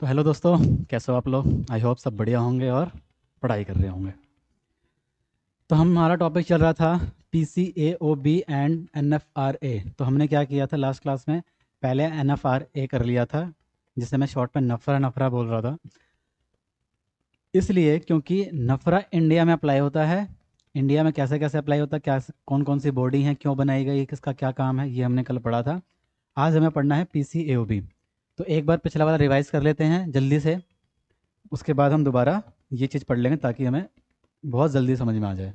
तो हेलो दोस्तों, कैसे हो आप लोग। आई होप सब बढ़िया होंगे और पढ़ाई कर रहे होंगे। तो हमारा टॉपिक चल रहा था PCAOB एंड NFRA। तो हमने क्या किया था लास्ट क्लास में, पहले NFRA कर लिया था, जिसे मैं शॉर्ट में नफरा बोल रहा था, इसलिए क्योंकि नफरा इंडिया में अप्लाई होता है। इंडिया में कैसे कैसे अप्लाई होता है, क्या कौन कौन सी बॉडी हैं, क्यों बनाई गई, किसका क्या काम है, ये हमने कल पढ़ा था। आज हमें पढ़ना है PCAOB। तो एक बार पिछला वाला रिवाइज़ कर लेते हैं जल्दी से, उसके बाद हम दोबारा ये चीज़ पढ़ लेंगे ताकि हमें बहुत जल्दी समझ में आ जाए।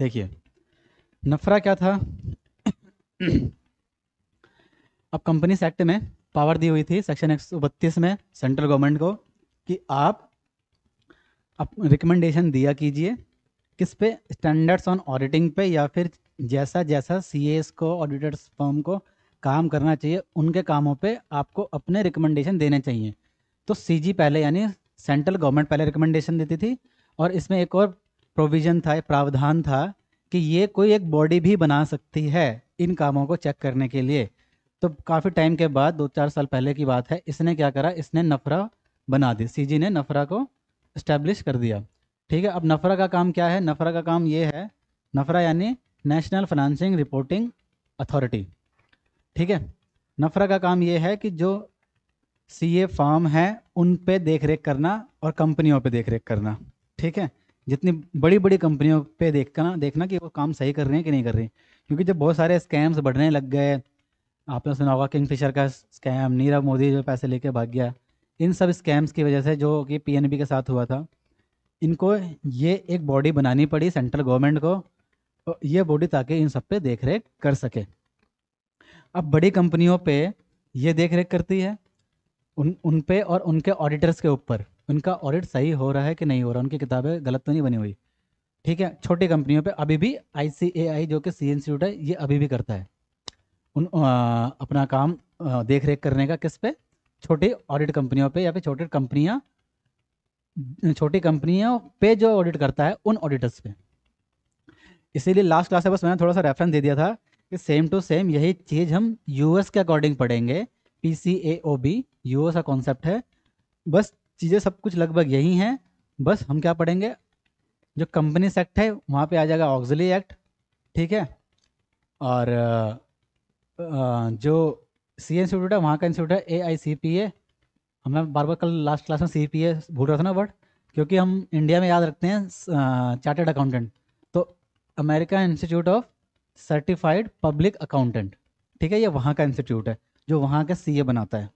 देखिए नफरा क्या था। अब कंपनीज एक्ट में पावर दी हुई थी सेक्शन 132 में सेंट्रल गवर्नमेंट को कि आप रिकमेंडेशन दिया कीजिए किस पे, स्टैंडर्ड्स ऑन ऑडिटिंग पे, या फिर जैसा जैसा सीएस को, ऑडिटर्स फर्म को काम करना चाहिए उनके कामों पे आपको अपने रिकमेंडेशन देने चाहिए। तो सीजी पहले, यानी सेंट्रल गवर्नमेंट पहले रिकमेंडेशन देती थी, और इसमें एक और प्रोविज़न था, प्रावधान था कि ये कोई एक बॉडी भी बना सकती है इन कामों को चेक करने के लिए। तो काफ़ी टाइम के बाद, 2-4 साल पहले की बात है, इसने क्या करा, इसने नफरा बना दी। सीजी ने नफरा को इस्टेब्लिश कर दिया। ठीक है, अब नफरा का काम क्या है। नफरा का काम ये है, नफरा यानी नेशनल फाइनेंसिंग रिपोर्टिंग अथॉरिटी। ठीक है, नफरा का काम ये है कि जो सीए फर्म है उन पे देखरेख करना और कंपनियों पे देखरेख करना। ठीक है, जितनी बड़ी बड़ी कंपनियों पे देखना कि वो काम सही कर रही हैं कि नहीं कर रही, क्योंकि जब बहुत सारे स्कैम्स बढ़ने लग गए, आपने सुना होगा किंगफिशर का स्कैम, नीरव मोदी जो पैसे लेके भाग गया, इन सब स्कैम्स की वजह से जो कि PNB के साथ हुआ था, इनको ये एक बॉडी बनानी पड़ी सेंट्रल गवर्नमेंट को, ये बॉडी ताकि इन सब पे देखरेख कर सके। अब बड़ी कंपनियों पे ये देखरेख करती है, उन पे और उनके ऑडिटर्स के ऊपर, उनका ऑडिट सही हो रहा है कि नहीं हो रहा, उनकी किताबें गलत तो नहीं बनी हुई। ठीक है, छोटी कंपनियों पे अभी भी ICAI जो कि सी इंस्टीट्यूट है, ये अभी भी करता है अपना काम देखरेख करने का, किस पे, छोटी ऑडिट कंपनियों पे, या फिर छोटी कंपनियों पे जो ऑडिट करता है उन ऑडिटर्स पे। इसीलिए लास्ट क्लास में बस मैंने थोड़ा सा रेफरेंस दे दिया था कि सेम टू सेम यही चीज़ हम US के अकॉर्डिंग पढ़ेंगे। PCAOB US का कॉन्सेप्ट है, बस चीज़ें सब कुछ लगभग यही हैं। बस हम क्या पढ़ेंगे, जो कंपनीज एक्ट है वहाँ पे आ जाएगा ऑक्सिलरी एक्ट। ठीक है, और जो सी इंस्टीट्यूट है वहाँ का इंस्टीट्यूट है AICPA। हमें बार बार कल लास्ट क्लास में CPA भूल रहा था ना वर्ड, क्योंकि हम इंडिया में याद रखते हैं चार्टर्ड अकाउंटेंट, तो America institute of certified public accountant. ठीक है, ये वहाँ का इंस्टीट्यूट है जो वहाँ का CA बनाता है,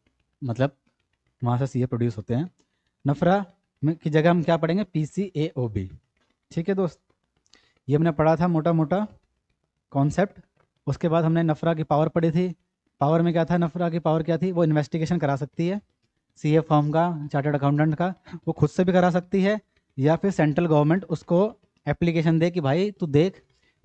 मतलब वहाँ से CA प्रोड्यूस होते हैं। नफरा में की जगह हम क्या पढ़ेंगे, PCAOB। ठीक है दोस्त, ये हमने पढ़ा था मोटा मोटा कॉन्सेप्ट। उसके बाद हमने नफरा की पावर पढ़ी थी। पावर में क्या था, नफरा की पावर क्या थी, वो इन्वेस्टिगेशन करा सकती है CA फर्म का, चार्टर्ड अकाउंटेंट का, वो खुद से भी करा सकती है, या फिर सेंट्रल गवर्नमेंट उसको एप्लीकेशन दे कि भाई तू देख,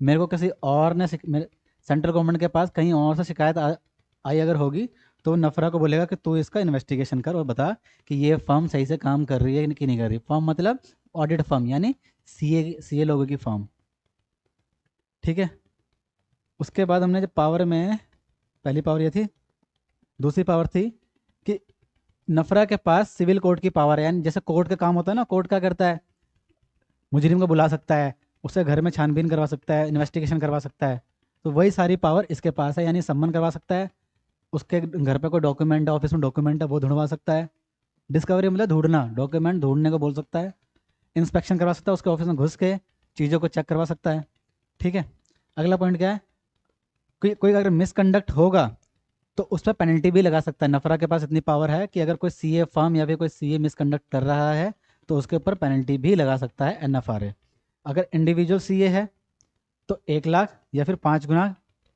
मेरे को किसी और ने, सेंट्रल गवर्नमेंट के पास कहीं और से शिकायत आई अगर होगी, तो नफरा को बोलेगा कि तू इसका इन्वेस्टिगेशन कर और बता कि ये फर्म सही से काम कर रही है कि नहीं कर रही। फर्म मतलब ऑडिट फर्म, यानी CA लोगों की फर्म। ठीक है, उसके बाद हमने जो पावर में, पहली पावर ये थी, दूसरी पावर थी कि नफरा के पास सिविल कोर्ट की पावर है, यानी जैसे कोर्ट का काम होता है ना, कोर्ट क्या करता है, मुजरिम को बुला सकता है, उससे घर में छानबीन करवा सकता है, इन्वेस्टिगेशन करवा सकता है, तो वही सारी पावर इसके पास है। यानी सम्मन करवा सकता है, उसके घर पे कोई डॉक्यूमेंट है, ऑफिस में डॉक्यूमेंट है, वो ढूंढवा सकता है, डिस्कवरी मतलब ढूंढना, डॉक्यूमेंट ढूंढने को बोल सकता है, इंस्पेक्शन करवा सकता है, उसके ऑफिस में घुस के चीज़ों को चेक करवा सकता है। ठीक है, अगला पॉइंट क्या है, कोई अगर मिसकंडक्ट होगा तो उस पर पेनल्टी भी लगा सकता है। नफरा के पास इतनी पावर है कि अगर कोई CA फर्म या फिर कोई CA मिसकंडक्ट कर रहा है तो उसके ऊपर पेनल्टी भी लगा सकता है NFRA। अगर इंडिविजुअल CA है तो 1 लाख या फिर 5 गुना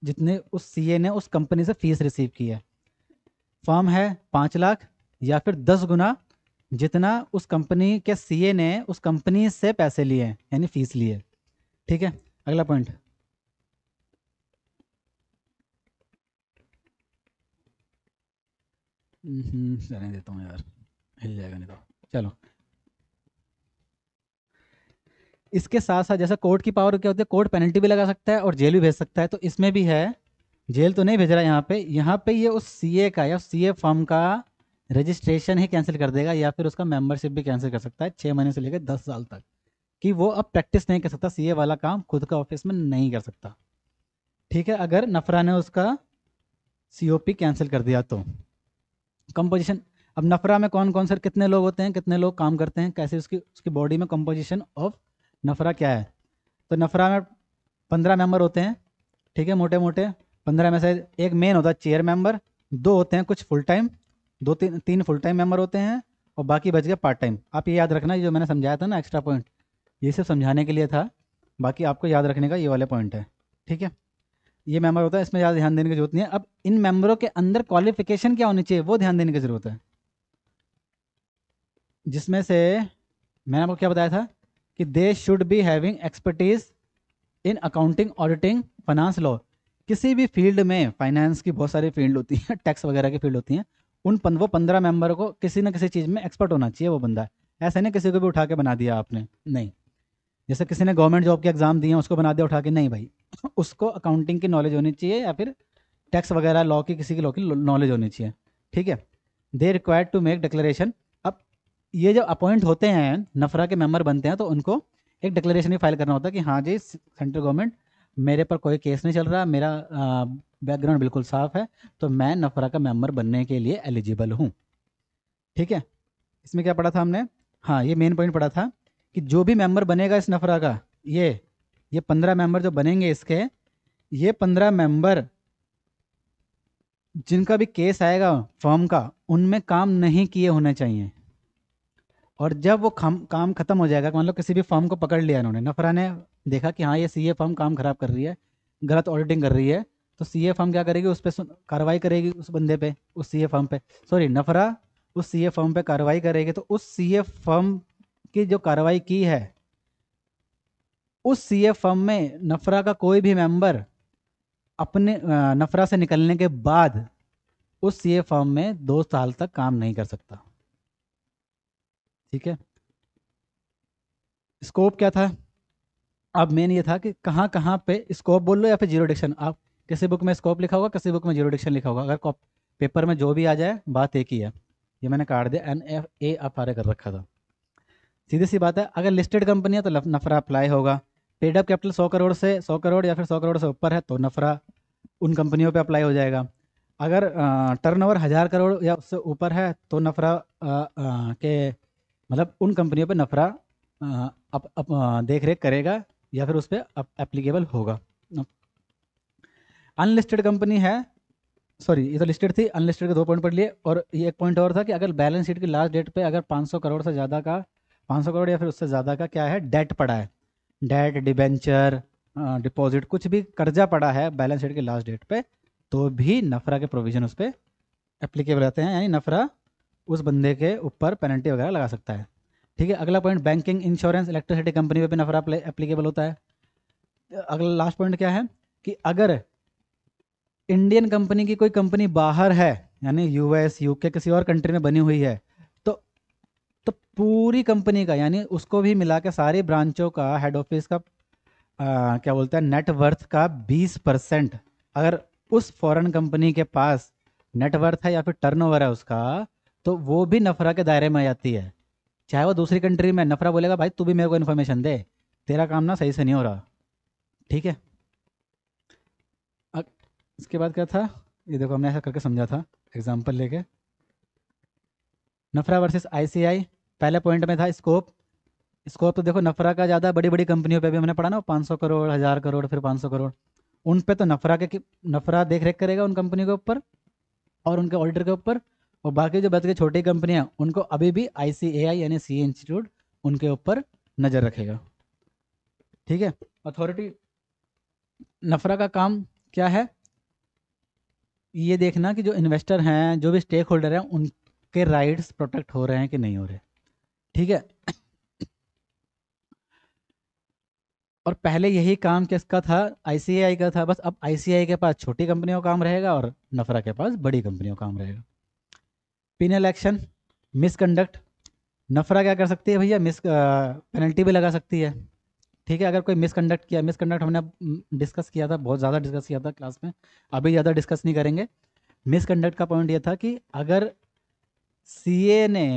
जितने उस CA ने उस कंपनी से फीस रिसीव की है। फर्म है 5 लाख या फिर 10 गुना जितना उस कंपनी के CA ने उस कंपनी से पैसे लिए हैं, यानी फीस लिए। ठीक है, अगला पॉइंट, चलने देता हूँ यार, हिल जाएगा नहीं तो। चलो, इसके साथ साथ जैसे कोर्ट की पावर क्या होती है, कोर्ट पेनल्टी भी लगा सकता है और जेल भी भेज सकता है, तो इसमें भी है जेल तो नहीं भेज रहा है यहाँ पे ये उस सीए का या सीए फर्म का रजिस्ट्रेशन ही कैंसिल कर देगा या फिर उसका मेंबरशिप भी कैंसिल कर सकता है 6 महीने से लेकर 10 साल तक, कि वो अब प्रैक्टिस नहीं कर सकता, सीए वाला काम खुद का ऑफिस में नहीं कर सकता। ठीक है, अगर नफरा ने उसका सीओपी कैंसिल कर दिया तो। कंपोजिशन, अब नफरा में कौन कौन से कितने लोग होते हैं, कितने लोग काम करते हैं, कैसे उसकी बॉडी में कंपोजिशन ऑफ नफरा क्या है। तो नफरा में 15 मेंबर होते हैं, ठीक है, मोटे मोटे 15 में से एक मेन होता है चेयर मेंबर, 2 होते हैं कुछ full time, 2-3 full time member होते हैं और बाकी बच गए पार्ट टाइम। आप ये याद रखना, जो मैंने समझाया था ना एक्स्ट्रा पॉइंट, ये सिर्फ समझाने के लिए था, बाकी आपको याद रखने का ये वाले पॉइंट है। ठीक है, ये मेंबर होता है, इसमें ज़्यादा ध्यान देने की जरूरत नहीं है। अब इन मेंबरों के अंदर क्वालिफिकेशन क्या होनी चाहिए वो ध्यान देने की जरूरत है, जिसमें से मैंने आपको क्या बताया था कि they should be having expertise in accounting, auditing, finance law. किसी भी फील्ड में, फाइनेंस की बहुत सारी फील्ड होती है, टैक्स वगैरह की फील्ड होती हैं, उन वो 15 मेंबर को किसी न किसी चीज़ में एक्सपर्ट होना चाहिए वो बंदा। ऐसे नहीं किसी को भी उठा के बना दिया आपने, नहीं। जैसे किसी ने गवर्नमेंट जॉब के एग्ज़ाम दिए हैं उसको बना दिया उठा के, नहीं भाई, उसको अकाउंटिंग की नॉलेज होनी चाहिए या फिर टैक्स वगैरह लॉ की, किसी की लॉ की नॉलेज होनी चाहिए। ठीक है, they required to make declaration. अब ये जब अपॉइंट होते हैं, नफरा के मेंबर बनते हैं, तो उनको एक डिक्लेरेशन ही फाइल करना होता है कि हाँ जी, सेंट्रल गवर्नमेंट, मेरे पर कोई केस नहीं चल रहा, मेरा बैकग्राउंड बिल्कुल साफ है, तो मैं नफरा का मेंबर बनने के लिए एलिजिबल हूँ। ठीक है, इसमें क्या पढ़ा था हमने, हाँ ये मेन पॉइंट पढ़ा था कि जो भी मेंबर बनेगा इस नफरा का, ये 15 मेंबर जो बनेंगे इसके, ये 15 मेंबर जिनका भी केस आएगा फर्म का, उनमें काम नहीं किए होने चाहिए। और जब वो काम खत्म हो जाएगा, मान लो किसी भी फर्म को पकड़ लिया इन्होंने, नफरा ने देखा कि हाँ ये सीए फर्म काम खराब कर रही है, गलत ऑडिटिंग कर रही है, तो सीए फर्म क्या करेगी, उस पर कार्रवाई करेगी, उस बंदे पे, उस सीए फर्म पे, सॉरी नफरा उस सीए फर्म पे कार्रवाई करेगी। तो उस सीए फर्म की जो कार्रवाई की है, उस सीए फर्म में नफरा का कोई भी मेंबर अपने नफरा से निकलने के बाद उस सीए फर्म में 2 साल तक काम नहीं कर सकता। ठीक है, स्कोप क्या था, अब मेन ये था कि कहाँ कहाँ पे स्कोप बोल लो या फिर ज्यूरिडिक्शन, आप किसी बुक में स्कोप लिखा होगा, किसी बुक में ज्यूरिडिक्शन लिखा होगा, अगर कॉप पेपर में जो भी आ जाए बात एक ही है। ये मैंने काट दिया, NFRA कर रखा था, सीधी सी बात है। अगर लिस्टेड कंपनी है तो नफरा अप्लाई होगा, पेड अप कैपिटल 100 करोड़ से 100 करोड़ या फिर 100 करोड़ से ऊपर है तो नफरा उन कंपनियों पर अप्लाई हो जाएगा। अगर टर्नओवर 1000 करोड़ या उससे ऊपर है तो नफरा के मतलब उन कंपनियों पर नफरा देख रेख करेगा या फिर उस पर एप्लीकेबल होगा। अनलिस्टेड कंपनी है, सॉरी ये तो लिस्टेड थी, अनलिस्टेड के 2 पॉइंट पढ़ लिए। और ये एक पॉइंट और था कि अगर बैलेंस शीट की लास्ट डेट पे अगर 500 करोड़ से ज़्यादा का, 500 करोड़ या फिर उससे ज़्यादा का क्या है, डेट पड़ा है, डेट, डिबेंचर, डिपॉजिट, कुछ भी कर्जा पड़ा है बैलेंस शीट की लास्ट डेट पे, तो भी नफरा के प्रोविज़न उस पर एप्लीकेबल रहते हैं, यानी नफरा उस बंदे के ऊपर पेनल्टी वगैरह लगा सकता है। ठीक है, अगला point banking, insurance, electricity company पे भी नफरा एप्लीकेबल होता है। अगला लास्ट पॉइंट क्या है कि अगर इंडियन कंपनी की कोई कंपनी बाहर है, यानी यूएस, यूके, किसी और कंट्री में बनी हुई है, तो पूरी कंपनी का, यानी उसको भी मिला के सारी ब्रांचों का, हेड ऑफिस का क्या बोलते हैं, नेटवर्थ का 20% अगर उस फॉरेन कंपनी के पास नेटवर्थ है या फिर टर्नओवर है उसका, तो वो भी नफरा के दायरे में आ जाती है। चाहे वो दूसरी कंट्री में, नफरा बोलेगा भाई तू भी मेरे को इन्फॉर्मेशन दे, तेरा काम ना सही से नहीं हो रहा। ठीक है, इसके बाद क्या था, ये देखो हमने ऐसा करके समझा था एग्जांपल लेके। नफरा वर्सेस ICAI पहले पॉइंट में था स्कोप। स्कोप तो देखो नफरा का ज़्यादा बड़ी बड़ी कंपनियों पे भी हमने पढ़ा ना, 500 करोड़, 1000 करोड़, फिर 500 करोड़, उन पे तो नफरा देख रेख करेगा उन कंपनी के ऊपर और उनके ऑडिटर के ऊपर, और बाकी जो बच गए छोटी कंपनियाँ उनको अभी भी ICAI यानी सी इंस्टीट्यूट उनके ऊपर नज़र रखेगा। ठीक है, अथॉरिटी, नफरा का काम क्या है, ये देखना कि जो इन्वेस्टर हैं, जो भी स्टेक होल्डर हैं, उनके राइट्स प्रोटेक्ट हो रहे हैं कि नहीं हो रहे। ठीक है, और पहले यही काम किसका था, ICAI का था, बस अब ICAI के पास छोटी कंपनियों का काम रहेगा और नफरा के पास बड़ी कंपनियों का काम रहेगा। पिनल एक्शन, मिसकंडक्ट, नफरा क्या कर सकती है भैया, पेनल्टी भी लगा सकती है। ठीक है। अगर कोई मिसकंडक्ट किया, मिसकंडक्ट हमने डिस्कस किया था, बहुत ज़्यादा डिस्कस किया था क्लास में, अभी ज़्यादा डिस्कस नहीं करेंगे। मिसकंडक्ट का पॉइंट ये था कि अगर सीए ने,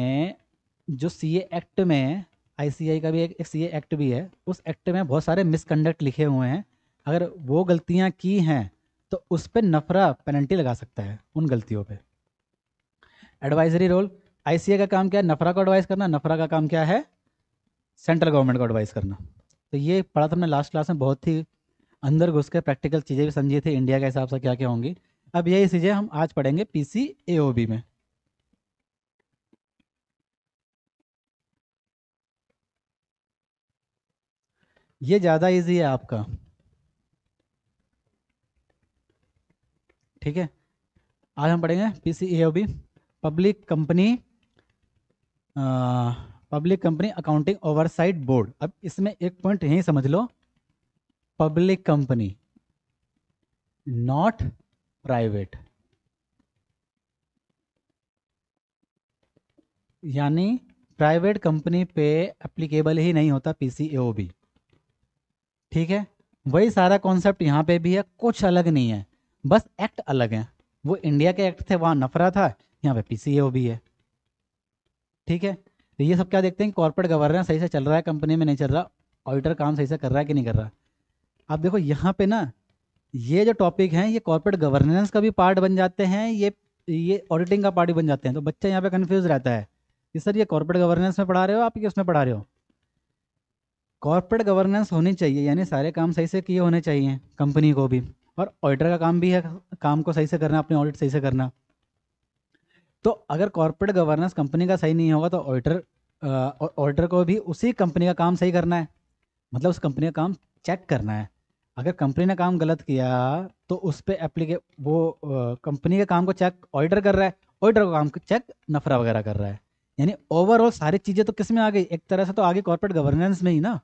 जो सीए एक्ट में, आईसीएआई का भी एक सीए एक्ट भी है, उस एक्ट में बहुत सारे मिसकंडक्ट लिखे हुए हैं, अगर वो गलतियाँ की हैं तो उस पर नफरा पेनल्टी लगा सकता है उन गलतियों पर। एडवाइजरी रोल, आईसीएआई का काम क्या है? नफरा को एडवाइस करना। नफरा का काम क्या है? सेंट्रल गवर्नमेंट को एडवाइस करना। तो ये पढ़ा था हमने लास्ट क्लास में, बहुत ही अंदर घुस के प्रैक्टिकल चीज़ें भी समझी थी, इंडिया के हिसाब से क्या क्या होंगी। अब यही चीज़ें हम आज पढ़ेंगे पीसीएओबी में। ये ज़्यादा इजी है आपका, ठीक है। आज हम पढ़ेंगे PCAOB, public company accounting oversight board. अब इसमें एक पॉइंट यही समझ लो, पब्लिक कंपनी नॉट प्राइवेट, यानी प्राइवेट कंपनी पे एप्लीकेबल ही नहीं होता पीसीएओबी, ठीक है। वही सारा कॉन्सेप्ट यहाँ पे भी है, कुछ अलग नहीं है, बस एक्ट अलग है। वो इंडिया के एक्ट थे, वहाँ नफरा था, यहाँ पे पीसीएओबी है, ठीक है। तो ये सब क्या देखते हैं, कॉर्पोरेट गवर्नेंस सही से चल रहा है कंपनी में, नहीं चल रहा, ऑडिटर काम सही से कर रहा है कि नहीं कर रहा। आप देखो यहाँ पे ना, ये जो टॉपिक हैं ये कॉर्पोरेट गवर्नेंस का भी पार्ट बन जाते हैं, ये ऑडिटिंग का पार्ट भी बन जाते हैं। तो बच्चा यहाँ पे कन्फ्यूज रहता है कि सर ये कॉर्पोरेट गवर्नेंस में पढ़ा रहे हो आप कि उसमें पढ़ा रहे हो। कॉर्पोरेट गवर्नेंस होनी चाहिए, यानी सारे काम सही से किए होने चाहिए कंपनी को भी, और ऑडिटर का काम भी है, काम को सही से करना, अपने ऑडिट सही से करना। तो अगर कॉर्पोरेट गवर्नेंस कंपनी का सही नहीं होगा तो ऑडिटर को भी उसी कंपनी का काम सही करना है, मतलब उस कंपनी का काम चेक करना है। अगर कंपनी ने काम गलत किया तो उस पर कंपनी के काम को चेक ऑडिटर कर रहा है, ऑडिटर का काम को चेक नफरा वगैरह कर रहा है। यानी ओवरऑल सारी चीज़ें तो किस में आ गई, एक तरह से तो आगे कॉर्पोरेट गवर्नेंस में ही ना।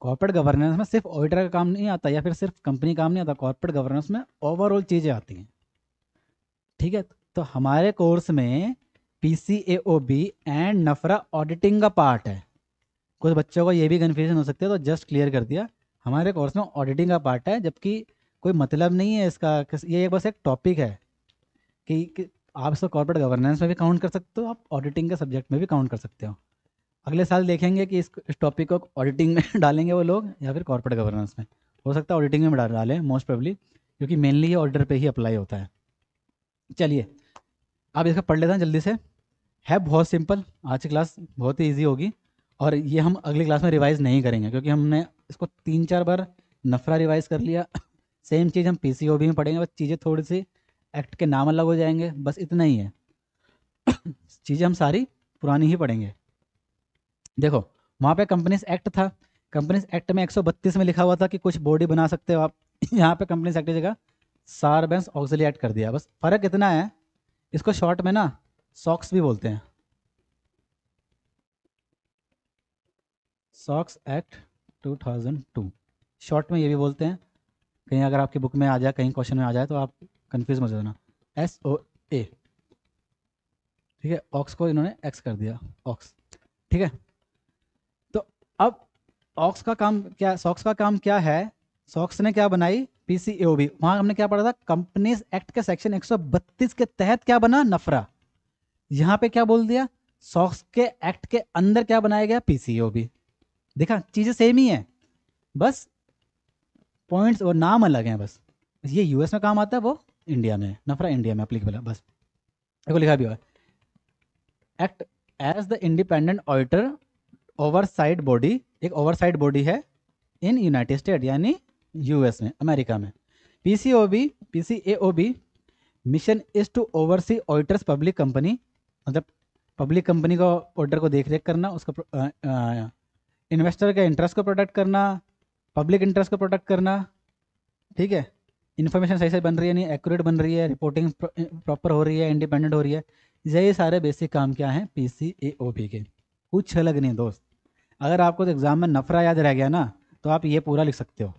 कॉर्पोरेट गवर्नेंस में सिर्फ ऑडिटर का काम नहीं आता या फिर सिर्फ कंपनी का काम नहीं आता, कॉर्पोरेट गवर्नेंस में ओवरऑल चीज़ें आती हैं, ठीक है। तो हमारे कोर्स में पीसीएओबी एंड नफरा ऑडिटिंग का पार्ट है। कुछ बच्चों को ये भी कन्फ्यूजन हो सकती है, तो जस्ट क्लियर कर दिया, हमारे कोर्स में ऑडिटिंग का पार्ट है, जबकि कोई मतलब नहीं है इसका। ये बस एक टॉपिक है कि आप इसको कॉर्पोरेट गवर्नेंस में भी काउंट कर सकते हो, आप ऑडिटिंग के सब्जेक्ट में भी काउंट कर सकते हो। अगले साल देखेंगे कि इस टॉपिक को ऑडिटिंग में डालेंगे वो लोग या फिर कॉर्पोरेट गवर्नेंस में, हो सकता है ऑडिटिंग में डालें मोस्ट प्रोबेबली, क्योंकि मेनली ये ऑडिटर पर ही अप्लाई होता है। चलिए आप इसका पढ़ लेते हैं जल्दी से, है बहुत सिंपल। आज की क्लास बहुत ही ईजी होगी और ये हम अगली क्लास में रिवाइज़ नहीं करेंगे, क्योंकि हमने इसको 3-4 बार नफरा रिवाइज़ कर लिया। सेम चीज़ हम पीसीओबी में पढ़ेंगे, बस चीज़ें थोड़ी सी एक्ट के नाम अलग हो जाएंगे, बस इतना ही है। चीज़ें हम सारी पुरानी ही पढ़ेंगे। देखो वहाँ पे कंपनीज एक्ट था, कंपनीज एक्ट में 132 में लिखा हुआ था कि कुछ बॉडी बना सकते हो आप। यहाँ पे कंपनीज एक्ट की जगह सार्बेन्स-ऑक्सली एक्ट कर दिया, बस फ़र्क इतना है। इसको शॉर्ट में ना सॉक्स भी बोलते हैं, सॉक्स एक्ट 2002 शॉर्ट में ये भी बोलते हैं। कहीं अगर आपकी बुक में आ जाए, कहीं क्वेश्चन में आ जाए तो आप कंफ्यूज मत होना, SOA, ठीक है। ऑक्स को इन्होंने एक्स कर दिया, ऑक्स, ठीक है। तो अब ऑक्स का काम क्या, सॉक्स का काम क्या है, सॉक्स ने क्या बनाई पीसीएओबी। वहाँ हमने क्या पढ़ा था, कंपनीज एक्ट के सेक्शन 132 के तहत क्या बना, नफरा। यहाँ पे क्या बोल दिया, सॉक्स के एक्ट के अंदर क्या बनाया गया, पीसीएओबी। देखा चीज़ें सेम ही है, बस पॉइंट्स और नाम अलग हैं। बस ये यूएस में काम आता है, वो इंडिया में, नफरा इंडिया में अप्लीकेबल है। बस देखो लिखा भी हुआ, act as the independent auditor oversight body, एक ओवरसाइट बॉडी है इन यूनाइटेड स्टेट, यानी यूएस में, अमेरिका में। PCAOB mission is to oversee auditors public company, मतलब पब्लिक कंपनी का ऑडिटर को देख रेख करना, उसका इन्वेस्टर के इंटरेस्ट को प्रोटेक्ट करना, पब्लिक इंटरेस्ट को प्रोटेक्ट करना, ठीक है। इन्फॉर्मेशन सही से बन रही है, नहीं एक्यूरेट बन रही है, रिपोर्टिंग प्रॉपर हो रही है, इंडिपेंडेंट हो रही है। यही सारे बेसिक काम क्या हैं पीसीएओबी के, कुछ अलग नहीं दोस्त। अगर आपको तो एग्ज़ाम में नफरा याद रह गया ना तो आप ये पूरा लिख सकते हो,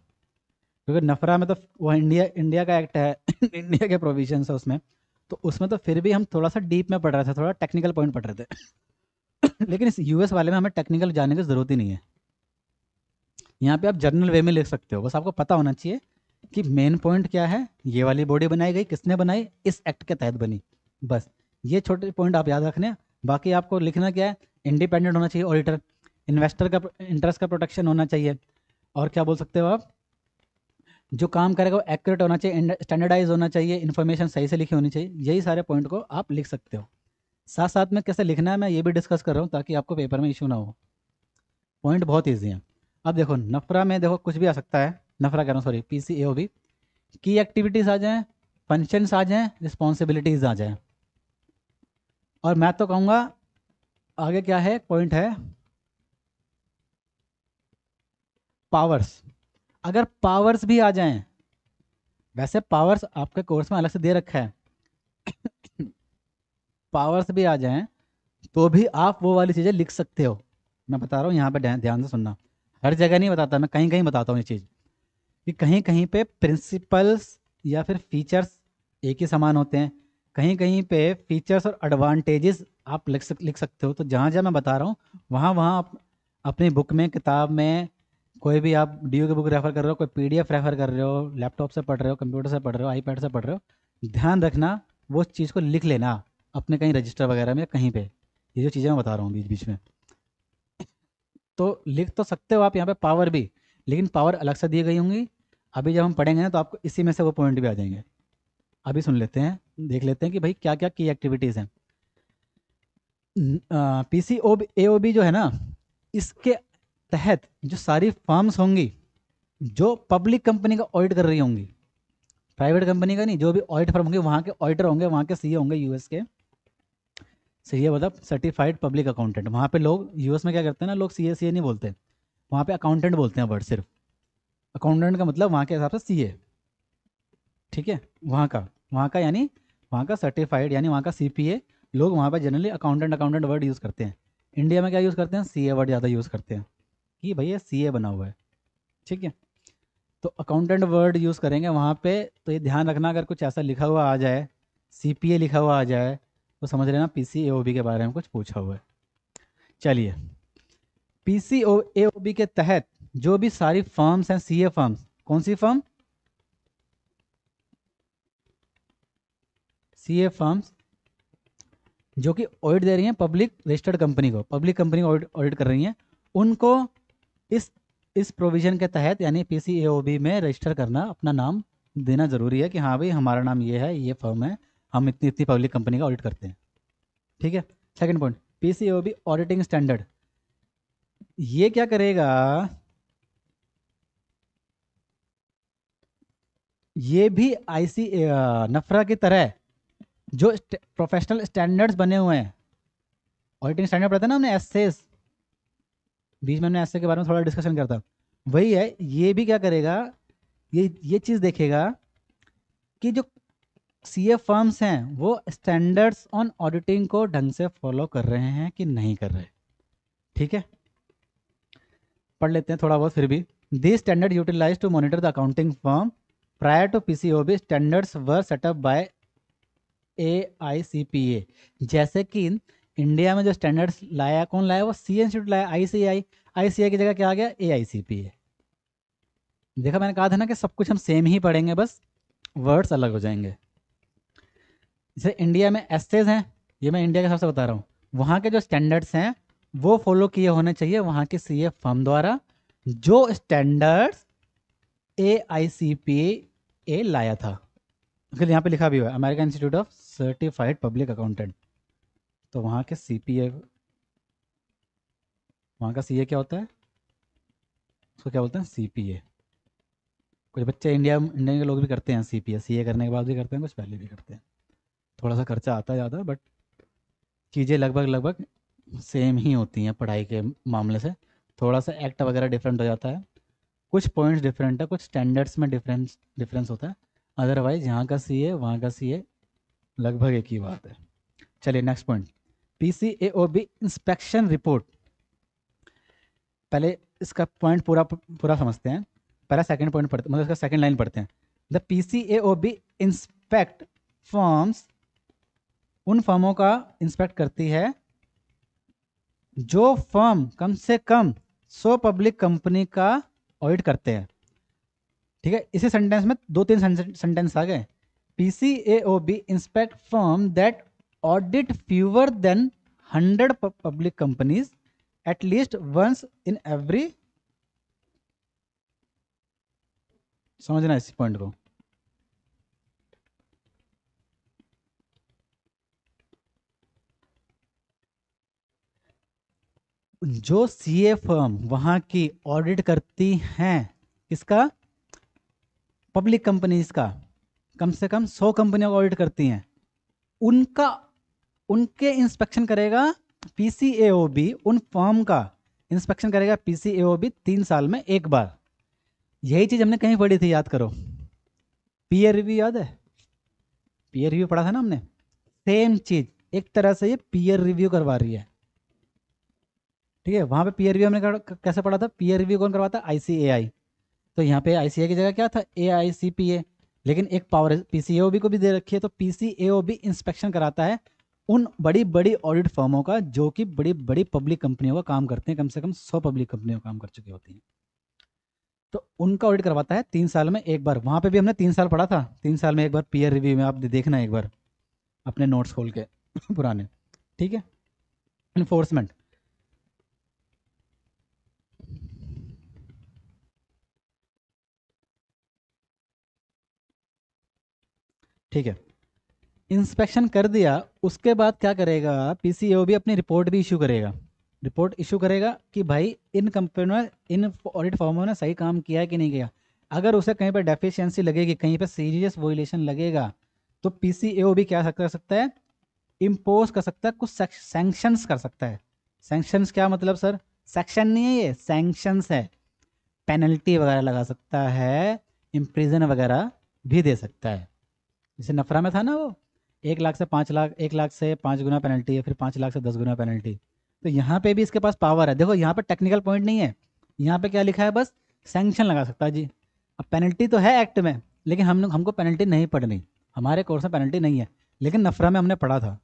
क्योंकि नफरा में तो वो इंडिया का एक्ट है, इंडिया के प्रोविजन है उसमें, तो उसमें तो फिर भी हम थोड़ा सा डीप में पढ़ रहे थे, थोड़ा टेक्निकल पॉइंट पढ़ रहे थे। लेकिन इस यूएस वाले में हमें टेक्निकल जाने की ज़रूरत ही नहीं है, यहाँ पे आप जर्नल वे में लिख सकते हो, बस आपको पता होना चाहिए कि मेन पॉइंट क्या है, ये वाली बॉडी बनाई गई, किसने बनाई, इस एक्ट के तहत बनी, बस ये छोटे पॉइंट आप याद रखने। बाकी आपको लिखना क्या है, इंडिपेंडेंट होना चाहिए ऑडिटर, इन्वेस्टर का इंटरेस्ट का प्रोटेक्शन होना चाहिए, और क्या बोल सकते हो आप, जो काम करेगा वो एक्यूरेट होना चाहिए, स्टैंडर्डाइज होना चाहिए, इन्फॉर्मेशन सही से लिखी होनी चाहिए, यही सारे पॉइंट को आप लिख सकते हो। साथ साथ में कैसे लिखना है मैं ये भी डिस्कस कर रहा हूँ ताकि आपको पेपर में इशू ना हो। पॉइंट बहुत ईजी है। अब देखो नफरा में देखो कुछ भी आ सकता है, नफरा कह रहा हूँ सॉरी PCAOB, की एक्टिविटीज़ आ जाएँ, फंक्शंस आ जाएँ, रिस्पॉन्सिबिलिटीज़ आ जाएँ, और मैं तो कहूँगा आगे क्या है, पॉइंट है पावर्स। अगर पावर्स भी आ जाएं, वैसे पावर्स आपके कोर्स में अलग से दे रखा है, पावर्स भी आ जाएं तो भी आप वो वाली चीज़ें लिख सकते हो। मैं बता रहा हूँ यहाँ पे ध्यान से सुनना, हर जगह नहीं बताता मैं, कहीं कहीं बताता हूँ ये चीज़ कि कहीं कहीं पे प्रिंसिपल्स या फिर फीचर्स एक ही समान होते हैं, कहीं कहीं पे फीचर्स और एडवांटेजेस आप लिख सकते हो। तो जहाँ जहाँ मैं बता रहा हूँ वहाँ आप अपनी बुक में, किताब में, कोई भी आप DU की बुक रेफर कर रहे हो, कोई PDF रेफर कर रहे हो, लैपटॉप से पढ़ रहे हो, कंप्यूटर से पढ़ रहे हो, iPad से पढ़ रहे हो, ध्यान रखना वो चीज़ को लिख लेना अपने कहीं रजिस्टर वगैरह में, कहीं पे ये जो चीज़ें मैं बता रहा हूँ बीच बीच में, तो लिख तो सकते हो आप यहाँ पे पावर भी, लेकिन पावर अलग से दी गई होंगी। अभी जब हम पढ़ेंगे ना तो आपको इसी में से वो पॉइंट भी आ जाएंगे। अभी सुन लेते हैं, देख लेते हैं कि भाई क्या क्या की एक्टिविटीज़ हैं। PCAOB जो है ना, इसके तहत जो सारी फर्म्स होंगी जो पब्लिक कंपनी का ऑडिट कर रही होंगी, प्राइवेट कंपनी का नहीं, जो भी ऑडिट फर्म होंगे वहाँ के ऑडिटर होंगे, वहाँ के सीए होंगे, US के सीए मतलब सर्टिफाइड पब्लिक अकाउंटेंट। वहाँ पे लोग US में क्या करते हैं ना, लोग सीए नहीं बोलते, वहाँ पे अकाउंटेंट बोलते हैं वर्ड, सिर्फ अकाउंटेंट का मतलब वहाँ के हिसाब से सीए, ठीक है, वहाँ का यानी वहाँ का सर्टिफाइड यानी वहाँ का CPA, लोग वहाँ पर जनरली अकाउंटेंट वर्ड यूज़ करते हैं। इंडिया में क्या यूज़ करते हैं, CA वर्ड ज़्यादा यूज़ करते हैं कि भैया CA बना हुआ है, ठीक है, तो अकाउंटेंट वर्ड यूज़ करेंगे वहाँ पे। तो ये ध्यान रखना, अगर कुछ ऐसा लिखा हुआ आ जाए, CPA लिखा हुआ आ जाए तो समझ लेना PCAOB के बारे में कुछ पूछा हुआ है। चलिए, PCAOB के तहत जो भी सारी फर्म्स हैं, CA फर्म्स, कौन सी फर्म, CA फर्म्स जो कि ऑडिट दे रही हैं पब्लिक रजिस्टर्ड कंपनी को, पब्लिक कंपनी को ऑडिट कर रही हैं, उनको इस प्रोविज़न के तहत यानी PCAOB में रजिस्टर करना, अपना नाम देना ज़रूरी है कि हाँ भाई हमारा नाम ये है, ये फर्म है, हम इतनी पब्लिक कंपनी का ऑडिट करते हैं, ठीक है। Second point, PCAOB auditing standard, ये क्या करेगा, ये भी NFRA की तरह जो प्रोफेशनल स्टैंडर्ड्स बने हुए हैं, ऑडिटिंग स्टैंडर्ड पढ़ते हैं ना हमने एसएस, बीच में हमने ऐसे के बारे में थोड़ा डिस्कशन करता, वही है। ये भी क्या करेगा, ये चीज़ देखेगा कि जो CA फर्म्स हैं वो स्टैंडर्ड्स ऑन ऑडिटिंग को ढंग से फॉलो कर रहे हैं कि नहीं कर रहे, ठीक है। पढ़ लेते हैं थोड़ा बहुत फिर भी। This standard utilise to monitor the accounting firm prior to PCAOB standards were set up by AICPA। जैसे कि इंडिया में जो स्टैंडर्ड्स लाया, कौन लाया, वो CA इंस्टीट्यूट लाया, ICAI की जगह क्या आ गया, AICPA। देखा, मैंने कहा था ना कि सब कुछ हम सेम ही पढ़ेंगे, बस वर्ड्स अलग हो जाएंगे। जैसे इंडिया में एसएस हैं, ये मैं इंडिया के हिसाब से बता रहा हूँ, वहाँ के जो स्टैंडर्ड्स हैं वो फॉलो किए होने चाहिए वहाँ के CA फर्म द्वारा, जो स्टैंडर्ड्स AICPA लाया था। फिर यहाँ पर लिखा भी हुआ है American institute of certified public accountant, तो वहाँ के CPA, वहाँ का CA क्या होता है, उसको क्या बोलते हैं, CPA। कुछ बच्चे इंडिया के लोग भी करते हैं CPA, CA करने के बाद भी करते हैं, कुछ पहले भी करते हैं, थोड़ा सा खर्चा आता है ज़्यादा, बट चीज़ें लगभग सेम ही होती हैं पढ़ाई के मामले से। थोड़ा सा एक्ट वगैरह डिफरेंट हो जाता है, कुछ पॉइंट्स डिफरेंट है, कुछ स्टैंडर्ड्स में डिफरेंस होता है, अदरवाइज यहाँ का CA वहाँ का CA लगभग एक ही बात है। चलिए next point, PCAOB inspection report. पहले इसका पॉइंट पूरा समझते हैं, पहला सेकंड पॉइंट पढ़ते, मतलब इसका सेकंड लाइन पढ़ते हैं। द PCAOB इंस्पेक्ट फर्म्स, उन फर्मों का इंस्पेक्ट करती है जो फर्म कम से कम 100 पब्लिक कंपनी का ऑडिट करते हैं। ठीक है, इसी सेंटेंस में दो तीन सेंटेंस आ गए। PCAOB inspect firm that audit fewer than 100 public companies at least once in every, समझना इस पॉइंट को। जो सीए फर्म वहां की ऑडिट करती हैं इसका पब्लिक कंपनीज का, कम से कम 100 कंपनियों का ऑडिट करती हैं, उनके इंस्पेक्शन करेगा PCAOB, उन फर्म का इंस्पेक्शन करेगा PCAOB 3 साल में एक बार। यही चीज हमने कहीं पढ़ी थी, याद करो, पीयर रिव्यू याद है? पीयर रिव्यू पढ़ा था ना हमने, सेम चीज एक तरह से ये पीयर रिव्यू करवा रही है। ठीक है, वहां पे पीयर रिव्यू हमने कैसे पढ़ा था? पीयर रिव्यू कौन करवाता? ICAI। तो यहाँ पे ICAI की जगह क्या था? AICPA। लेकिन एक पावर PCAOB को भी दे रखी है, तो PCAOB इंस्पेक्शन कराता है उन बड़ी बड़ी ऑडिट फर्मों का जो कि बड़ी बड़ी पब्लिक कंपनियों का काम करते हैं, कम से कम 100 पब्लिक कंपनियों का काम कर चुकी होती हैं। तो उनका ऑडिट करवाता है 3 साल में एक बार। वहाँ पे भी हमने 3 साल पढ़ा था, 3 साल में एक बार पीयर रिव्यू में, आप देखना एक बार अपने नोट्स खोल के पुराने। ठीक है, इन्फोर्समेंट, ठीक है, इंस्पेक्शन कर दिया, उसके बाद क्या करेगा? PCAOB अपनी रिपोर्ट भी इशू करेगा। रिपोर्ट इशू करेगा कि भाई इन कंपनियों ने, इन ऑडिट फर्मों ने सही काम किया है कि नहीं किया। अगर उसे कहीं पर डेफिशिएंसी लगेगी, कहीं पर सीरियस वॉयलेशन लगेगा, तो PCAOB क्या कर सकता है? इम्पोज कर सकता है, कुछ सैंक्शंस कर सकता है। सैंक्शंस क्या मतलब सर? सेक्शन नहीं है ये, सैंक्शंस है, पेनल्टी वगैरह लगा सकता है, इम्प्रिजन वगैरह भी दे सकता है। जैसे NFRA में था ना वो 1 लाख से 5 लाख, 1 लाख से 5 गुना पेनल्टी है, फिर 5 लाख से 10 गुना पेनल्टी। तो यहाँ पे भी इसके पास पावर है। देखो यहाँ पे टेक्निकल पॉइंट नहीं है, यहाँ पे क्या लिखा है? बस सैंक्शन लगा सकता है जी। अब पेनल्टी तो है एक्ट में, लेकिन हमको पेनल्टी नहीं पढ़नी, हमारे कोर्स में पेनल्टी नहीं है, लेकिन NFRA में हमने पढ़ा था।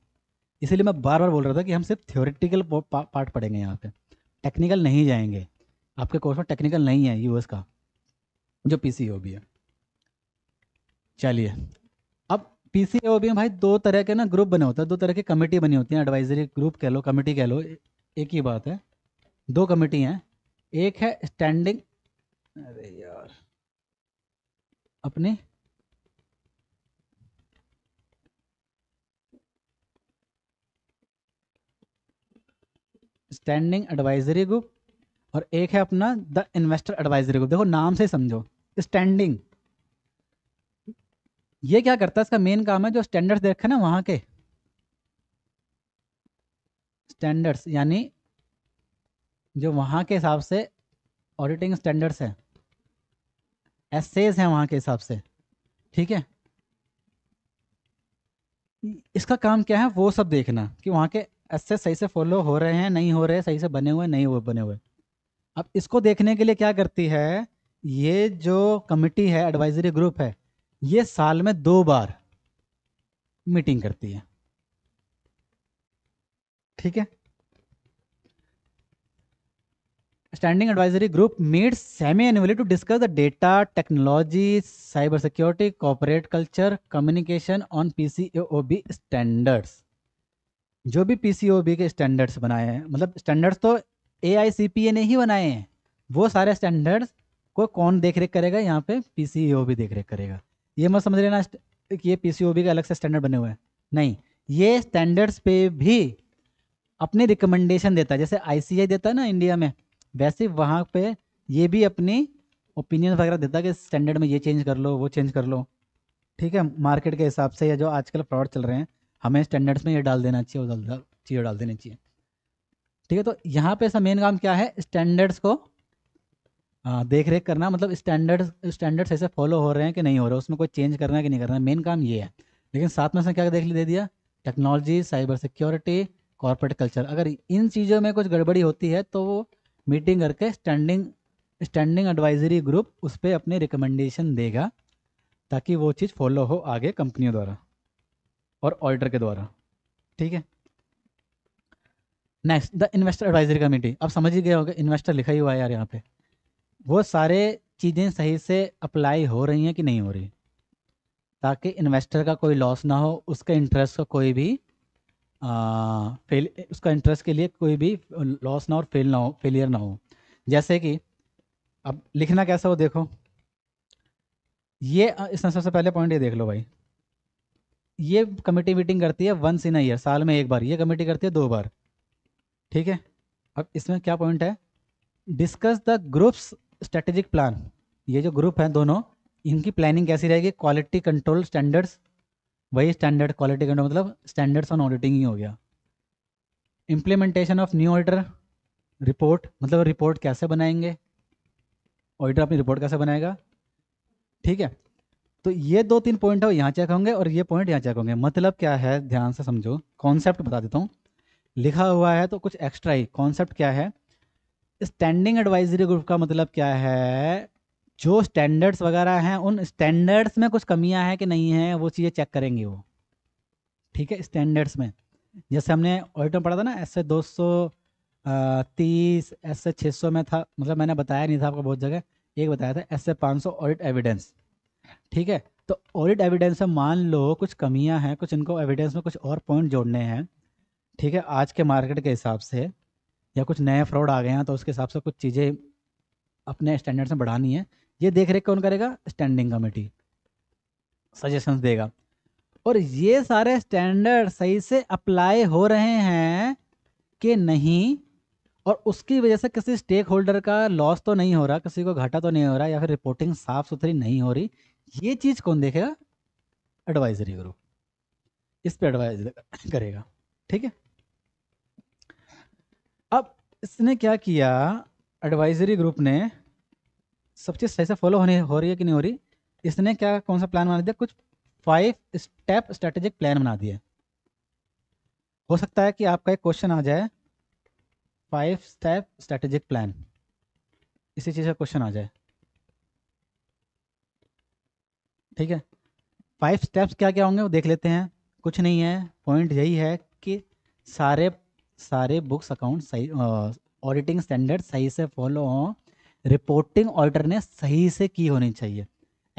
इसीलिए मैं बार बार बोल रहा था कि हम सिर्फ थ्योरेटिकल पार्ट पढ़ेंगे, यहाँ पर टेक्निकल नहीं जाएंगे, आपके कोर्स में टेक्निकल नहीं है US का जो PCAOB है। चलिए, PCAOB में भाई 2 तरह के ना ग्रुप बने होते हैं, 2 तरह की कमेटी बनी होती हैं, एडवाइजरी ग्रुप कह लो, कमेटी कह लो, एक ही बात है। 2 कमेटी हैं, एक है स्टैंडिंग, अरे यार अपने स्टैंडिंग एडवाइजरी ग्रुप, और एक है अपना द इन्वेस्टर एडवाइजरी ग्रुप। देखो नाम से समझो, स्टैंडिंग ये क्या करता है? इसका मेन काम है जो स्टैंडर्ड्स रखे ना वहां के, स्टैंडर्ड्स यानी जो वहां के हिसाब से ऑडिटिंग स्टैंडर्ड्स है, एसेज हैं वहां के हिसाब से। ठीक है, इसका काम क्या है? वो सब देखना कि वहां के एसेज सही से फॉलो हो रहे हैं, नहीं हो रहे, सही से बने हुए, नहीं बने हुए। अब इसको देखने के लिए क्या करती है ये जो कमिटी है, एडवाइजरी ग्रुप है, ये साल में 2 बार मीटिंग करती है। ठीक है, standing advisory group meets semi annually to discuss the data, technology, cyber security, corporate culture, communication on PCAOB standards. जो भी PCAOB के स्टैंडर्ड्स बनाए हैं, मतलब स्टैंडर्ड्स तो AICPA ने ही बनाए हैं, वो सारे स्टैंडर्ड्स को कौन देखरेख करेगा? यहाँ पे PCAOB देखरेख करेगा। ये मत समझ लेना कि ये PCAOB के अलग से स्टैंडर्ड बने हुए हैं, नहीं, ये स्टैंडर्ड्स पे भी अपनी रिकमेंडेशन देता है। जैसे ICAI देता है ना इंडिया में, वैसे वहाँ पे ये भी अपनी ओपिनियन वगैरह देता है कि स्टैंडर्ड में ये चेंज कर लो, वो चेंज कर लो। ठीक है, मार्केट के हिसाब से या जो आजकल फ्रॉड चल रहे हैं, हमें स्टैंडर्ड्स में ये डाल देना चाहिए, वो चीज़ डाल देनी चाहिए। ठीक है, तो यहाँ पे इसका मेन काम क्या है? स्टैंडर्ड्स को देख रेख करना, मतलब स्टैंडर्ड्स ऐसे फॉलो हो रहे हैं कि नहीं हो रहे, उसमें कोई चेंज करना है कि नहीं करना है, मेन काम ये है। लेकिन साथ में उसने क्या देख दे दिया? Technology, cyber security, corporate culture. अगर इन चीज़ों में कुछ गड़बड़ी होती है तो वो मीटिंग करके स्टैंडिंग एडवाइजरी ग्रुप उस पर अपने रिकमेंडेशन देगा, ताकि वो चीज़ फॉलो हो आगे कंपनियों द्वारा और ऑडिटर के द्वारा। ठीक है, next the investor advisory committee. अब समझ ही गए होगा, इन्वेस्टर लिखा ही हुआ है यार यहाँ पे। वो सारे चीज़ें सही से अप्लाई हो रही हैं कि नहीं हो रही, ताकि इन्वेस्टर का कोई लॉस ना हो, उसका इंटरेस्ट का कोई भी फेल, उसका इंटरेस्ट के लिए कोई भी लॉस ना हो और फेलियर ना हो। जैसे कि अब लिखना कैसा हो देखो, ये इसमें सबसे पहले पॉइंट ये देख लो भाई, ये कमेटी मीटिंग करती है वंस इन अ ईयर, साल में एक बार, ये कमेटी करती है दो बार, ठीक है। अब इसमें क्या पॉइंट है, discuss the groups strategic plan, ये जो ग्रुप हैं दोनों, इनकी प्लानिंग कैसी रहेगी, क्वालिटी कंट्रोल स्टैंडर्ड्स, वही स्टैंडर्ड क्वालिटी कंट्रोल मतलब स्टैंडर्ड्स ऑन ऑडिटिंग ही हो गया। Implementation of new auditor report, मतलब रिपोर्ट कैसे बनाएंगे, ऑडिटर अपनी रिपोर्ट कैसे बनाएगा, ठीक है। तो ये दो तीन पॉइंट है यहाँ चेक होंगे और ये पॉइंट यहाँ चेक होंगे। मतलब क्या है, ध्यान से समझो, कॉन्सेप्ट बता देता हूँ, लिखा हुआ है तो कुछ एक्स्ट्रा ही। कॉन्सेप्ट क्या है, स्टैंडिंग एडवाइजरी ग्रुप का मतलब क्या है, जो स्टैंडर्ड्स वगैरह हैं उन स्टैंडर्ड्स में कुछ कमियां हैं कि नहीं है, वो चीज़ें चेक करेंगे वो, ठीक है। स्टैंडर्ड्स में जैसे हमने ऑडिट में पढ़ा था ना, ऐसे 230 ऐसे 600 में था, मतलब मैंने बताया नहीं था आपको बहुत जगह, एक बताया था ऐसे 500 ऑडिट एविडेंस, ठीक है। तो ऑडिट एविडेंस में मान लो कुछ कमियाँ हैं, कुछ इनको एविडेंस में कुछ और पॉइंट जोड़ने हैं, ठीक है, आज के मार्केट के हिसाब से, या कुछ नए फ्रॉड आ गए हैं तो उसके हिसाब से कुछ चीज़ें अपने स्टैंडर्ड्स में बढ़ानी है। ये देख रेख कौन करेगा, स्टैंडिंग कमेटी सजेशंस देगा, और ये सारे स्टैंडर्ड सही से अप्लाई हो रहे हैं कि नहीं, और उसकी वजह से किसी स्टेक होल्डर का लॉस तो नहीं हो रहा, किसी को घाटा तो नहीं हो रहा, या फिर रिपोर्टिंग साफ सुथरी नहीं हो रही। ये चीज़ कौन देखेगा, एडवाइजरी ग्रुप, इस पर एडवाइज करेगा, ठीक है। अब इसने क्या किया, एडवाइजरी ग्रुप ने, सब चीज़ सही से फॉलो होने हो रही है कि नहीं हो रही, इसने क्या कौन सा प्लान बना दिया, कुछ 5 स्टेप स्ट्रेटेजिक प्लान बना दिए। हो सकता है कि आपका एक क्वेश्चन आ जाए, 5 स्टेप स्ट्रेटेजिक प्लान, इसी चीज़ का क्वेश्चन आ जाए, ठीक है। 5 स्टेप्स क्या क्या होंगे वो देख लेते हैं, कुछ नहीं है, पॉइंट यही है कि सारे बुक्स अकाउंट सही, ऑडिटिंग स्टैंडर्ड सही से फॉलो हों, रिपोर्टिंग ऑडिटर ने सही से की होनी चाहिए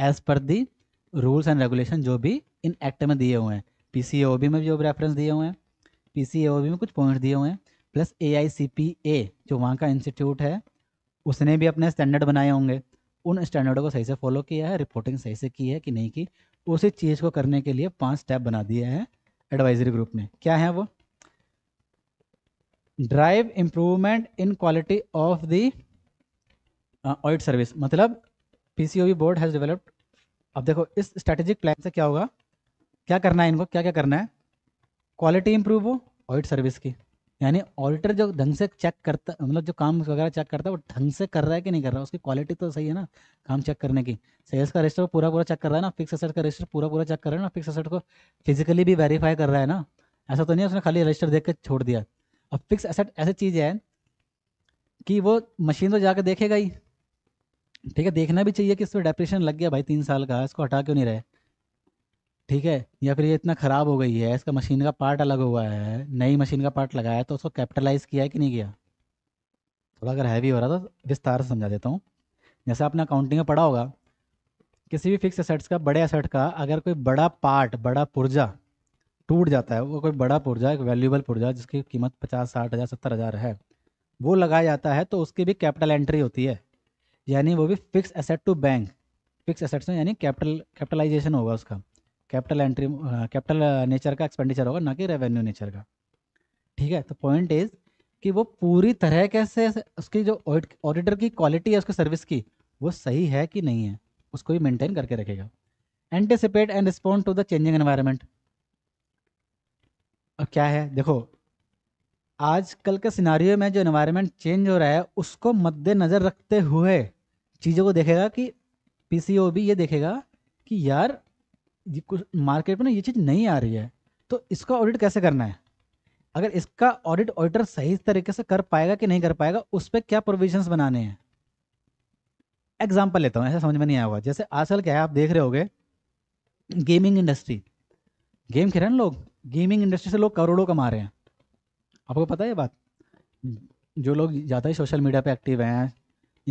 as per the rules and regulation जो भी इन एक्ट में दिए हुए हैं, PCAOB में जो रेफरेंस दिए हुए हैं, PCAOB में कुछ पॉइंट दिए हुए हैं, प्लस AICPA जो वहाँ का इंस्टीट्यूट है उसने भी अपने स्टैंडर्ड बनाए होंगे, उन स्टैंडर्डों को सही से फॉलो किया है, रिपोर्टिंग सही से की है कि नहीं की, उसी चीज़ को करने के लिए 5 स्टेप बना दिए हैं एडवाइजरी ग्रुप ने। क्या है वो, drive improvement in quality of the audit service, मतलब PCAOB बोर्ड हैज़ डेवलप्ड। अब देखो इस स्ट्रेटेजिक प्लान से क्या होगा, क्या करना है इनको, क्या क्या करना है, क्वालिटी इम्प्रूव हो ऑडिट सर्विस की, यानी ऑडिटर जो ढंग से चेक करता, मतलब जो काम वगैरह चेक करता है वो ढंग से कर रहा है कि नहीं कर रहा, उसकी क्वालिटी तो सही है ना काम चेक करने की। सेल्स का रजिस्टर पूरा पूरा चेक कर रहा है ना, फिक्स असेट का रजिस्टर पूरा पूरा चेक कर रहा है ना, फिक्स असेट को फिजिकली भी वेरीफाई कर रहा है ना, ऐसा तो नहीं उसने खाली रजिस्टर देख के छोड़ दिया। अब फिक्स एसेट ऐसी चीज़ है कि वो मशीन तो जाकर देखेगा ही, ठीक है, देखना भी चाहिए कि इस पर डेप्रिसिएशन लग गया भाई 3 साल का, इसको हटा क्यों नहीं रहे, ठीक है, या फिर ये इतना ख़राब हो गई है, इसका मशीन का पार्ट अलग हुआ है, नई मशीन का पार्ट लगाया तो उसको कैपिटलाइज़ किया है कि नहीं किया। थोड़ा अगर हैवी हो रहा तो विस्तार से समझा देता हूँ। जैसे आपने अकाउंटिंग में पढ़ा होगा, किसी भी फिक्स एसेट्स का, बड़े एसेट का अगर कोई बड़ा पार्ट, बड़ा पुर्जा टूट जाता है, वो कोई बड़ा पुर्जा, एक वैल्यूएबल पुर्जा जिसकी कीमत 50, 60 हज़ार, 70 हज़ार है, वो लगाया जाता है तो उसकी भी कैपिटल एंट्री होती है, यानी वो भी fix asset to bank, fix assets में यानी कैपिटलाइजेशन होगा उसका, कैपिटल एंट्री, कैपिटल नेचर का एक्सपेंडिचर होगा, ना कि रेवेन्यू नेचर का, ठीक है। तो पॉइंट इज़ कि वो पूरी तरह कैसे उसकी जो ऑडिटर की क्वालिटी है उसकी सर्विस की, वो सही है कि नहीं है, उसको भी मेनटेन करके रखेगा। Anticipate and respond to the changing environment, अब क्या है देखो, आजकल के सिनारियो में जो एनवायरनमेंट चेंज हो रहा है उसको मद्देनज़र रखते हुए चीज़ों को देखेगा, कि PCAOB ये देखेगा कि यार ये कुछ मार्केट में ना ये चीज़ नहीं आ रही है, तो इसका ऑडिट कैसे करना है, अगर इसका ऑडिट ऑडिटर सही तरीके से कर पाएगा कि नहीं कर पाएगा, उस पर क्या प्रोविजंस बनाने हैं। एग्जाम्पल लेता हूँ, ऐसा समझ में नहीं आया होगा। जैसे आजकल क्या है, आप देख रहे होगे गेमिंग इंडस्ट्री, गेम खेल रहे हैं लोग, गेमिंग इंडस्ट्री से लोग करोड़ों कमा रहे हैं, आपको पता है ये बात। जो लोग ज़्यादा ही सोशल मीडिया पे एक्टिव हैं,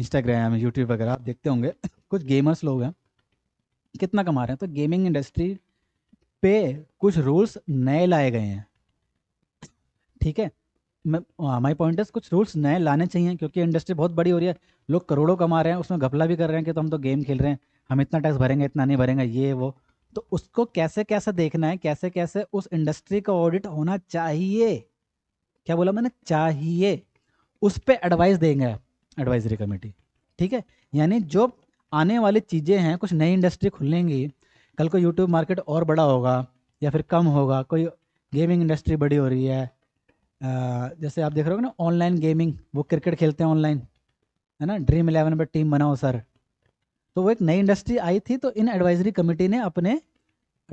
इंस्टाग्राम यूट्यूब वगैरह आप देखते होंगे, कुछ गेमर्स लोग हैं कितना कमा रहे हैं। तो गेमिंग इंडस्ट्री पे कुछ रूल्स नए लाए गए हैं, ठीक है। माई पॉइंट है कुछ रूल्स नए लाने चाहिए क्योंकि इंडस्ट्री बहुत बड़ी हो रही है, लोग करोड़ों कमा रहे हैं, उसमें घपला भी कर रहे हैं कि तो हम तो गेम खेल रहे हैं, हम इतना टैक्स भरेंगे इतना नहीं भरेंगे ये वो। तो उसको कैसे कैसे देखना है, कैसे कैसे उस इंडस्ट्री का ऑडिट होना चाहिए, क्या बोला मैंने, चाहिए, उस पर एडवाइस देंगे एडवाइजरी कमेटी, ठीक है। यानी जो आने वाली चीज़ें हैं, कुछ नई इंडस्ट्री खुलेंगी, कल को यूट्यूब मार्केट और बड़ा होगा या फिर कम होगा, कोई गेमिंग इंडस्ट्री बड़ी हो रही है, जैसे आप देख रहे हो ना ऑनलाइन गेमिंग, वो क्रिकेट खेलते हैं ऑनलाइन, है ना, ड्रीम 11 पर टीम बनाओ सर, तो वो एक नई इंडस्ट्री आई थी। तो इन एडवाइजरी कमेटी ने अपने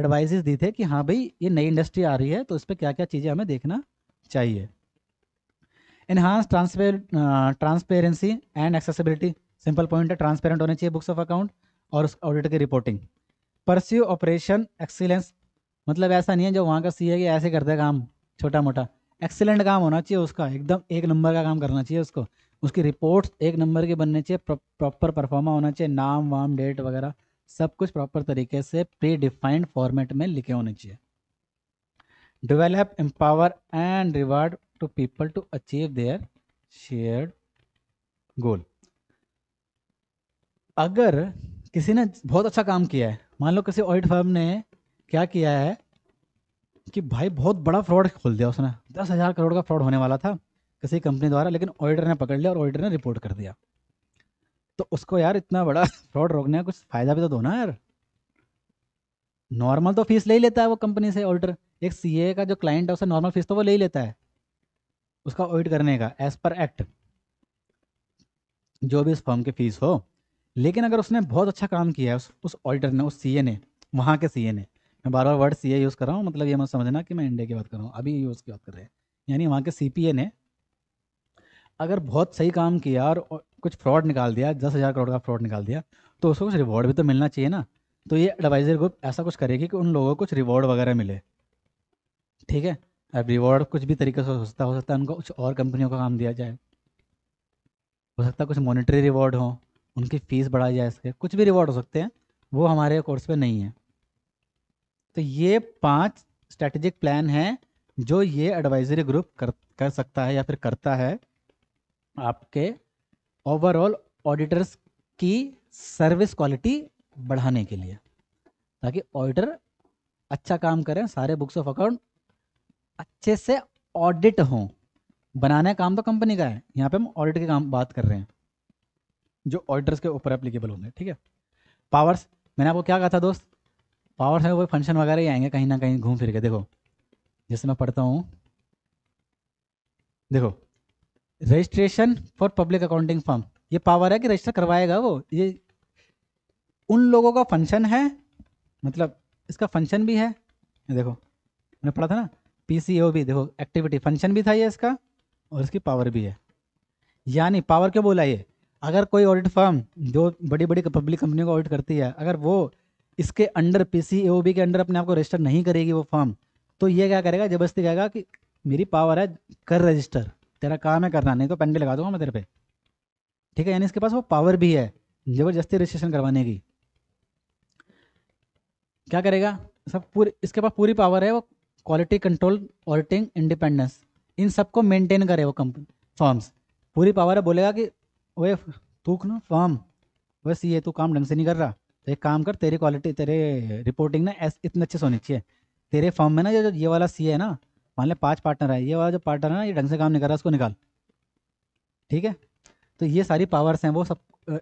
एडवाइजेस दी थे कि हाँ भाई ये नई इंडस्ट्री आ रही है तो उस पर क्या क्या चीज़ें हमें देखना चाहिए। Enhance transparency and accessibility, simple point है, ट्रांसपेरेंट होने चाहिए बुक्स ऑफ अकाउंट और उस ऑडिट की रिपोर्टिंग। परस्यू ऑपरेशन एक्सीलेंस, मतलब ऐसा नहीं है जो वहाँ का सी है कि ऐसे करते काम छोटा मोटा, एक्सीलेंट काम होना चाहिए उसका, एकदम एक नंबर का काम करना चाहिए उसको, उसकी रिपोर्ट्स एक नंबर की बननी चाहिए, प्रॉपर परफॉर्मा होना चाहिए, नाम वाम डेट वगैरह सब कुछ प्रॉपर तरीके से प्री डिफाइंड फॉर्मेट में लिखे होने चाहिए। Develop empower and reward to people to achieve their shared goal. अगर किसी ने बहुत अच्छा काम किया है, मान लो किसी ऑडिट फर्म ने क्या किया है कि भाई बहुत बड़ा फ्रॉड खोल दिया उसने, 10,000 करोड़ का फ्रॉड होने वाला था किसी कंपनी द्वारा, लेकिन ऑडिटर ने पकड़ लिया और ऑडिटर ने रिपोर्ट कर दिया, तो उसको यार इतना बड़ा फ्रॉड रोकने का कुछ फायदा भी तो दो ना यार। नॉर्मल तो फीस ले ही लेता है वो कंपनी से ऑडिटर, एक सीए का जो क्लाइंट है उससे नॉर्मल फीस तो वो ले ही लेता है उसका ऑडिट करने का, एज पर एक्ट जो भी उस फर्म की फीस हो। लेकिन अगर उसने बहुत अच्छा काम किया है उस ऑडिटर ने, उस सीए ने, वहाँ के सीए ने, मैं बार बार वर्ड सीए यूज़ कर रहा हूँ, मतलब ये मत समझना कि मैं इंडिया की बात कर रहा हूँ, अभी यूज़ की बात कर रहे हैं, यानी वहाँ के सीपीए ने अगर बहुत सही काम किया और कुछ फ्रॉड निकाल दिया, 10,000 करोड़ का फ्रॉड निकाल दिया, तो उसको कुछ रिवॉर्ड भी तो मिलना चाहिए ना। तो ये एडवाइजर ग्रुप ऐसा कुछ करेगी कि उन लोगों को कुछ रिवॉर्ड वगैरह मिले, ठीक है। अब रिवॉर्ड कुछ भी तरीके से हो सकता है उनको कुछ और कंपनियों का काम दिया जाए, हो सकता है कुछ मॉनिटरी रिवॉर्ड हो, उनकी फ़ीस बढ़ाई जाए, इसके कुछ भी रिवॉर्ड हो सकते हैं, वो हमारे कोर्स पे नहीं है। तो ये 5 स्ट्रेटेजिक प्लान हैं जो ये एडवाइजरी ग्रुप कर सकता है या फिर करता है आपके ओवरऑल ऑडिटर्स की सर्विस क्वालिटी बढ़ाने के लिए, ताकि ऑडिटर अच्छा काम करें, सारे बुक्स ऑफ अकाउंट अच्छे से ऑडिट हों। बनाने काम तो कंपनी का है, यहाँ पे हम ऑडिट के काम बात कर रहे हैं जो ऑडिटर्स के ऊपर एप्लीकेबल होंगे, ठीक है। पावर्स, मैंने आपको क्या कहा था दोस्त, पावर्स है वो फंक्शन वगैरह ही आएंगे कहीं ना कहीं घूम फिर के। देखो जैसे मैं पढ़ता हूँ, देखो registration for public accounting firm, ये पावर है कि रजिस्टर करवाएगा वो, ये उन लोगों का फंक्शन है, मतलब इसका फंक्शन भी है। देखो मैंने पढ़ा था ना PCAOB, देखो एक्टिविटी फंक्शन भी था ये इसका और इसकी पावर भी है। यानी पावर क्यों बोला ये, अगर कोई ऑडिट फर्म जो बड़ी बड़ी पब्लिक कंपनियों को ऑडिट करती है, अगर वो इसके अंडर PCAOB के अंडर अपने आप को रजिस्टर नहीं करेगी वो फर्म, तो ये क्या करेगा, जबरदस्ती कहेगा कि मेरी पावर है कर रजिस्टर, तेरा काम है करना, नहीं तो पेनल्टी लगा दूंगा मैं तेरे पे, ठीक है। यानी इसके पास वो पावर भी है जबरदस्ती रजिस्ट्रेशन करवाने की, क्या करेगा सब पूरी, इसके पास पूरी पावर है वो क्वालिटी कंट्रोल, ऑडिटिंग, इंडिपेंडेंस, इन सबको मेंटेन करे वो कंपनी फर्म्स, पूरी पावर है। बोलेगा कि ओए तू ना फॉर्म बस ये तू काम ढंग से नहीं कर रहा, तो एक काम कर, तेरी क्वालिटी तेरे रिपोर्टिंग ना इतने अच्छे से होनी चाहिए, तेरे फॉर्म में ना जो ये वाला सी है ना, मान ले 5 पार्टनर है, ये वाला जो पार्टनर है ना ये ढंग से काम नहीं कर रहा, उसको निकाल, ठीक है। तो ये सारी पावर्स हैं, वो सब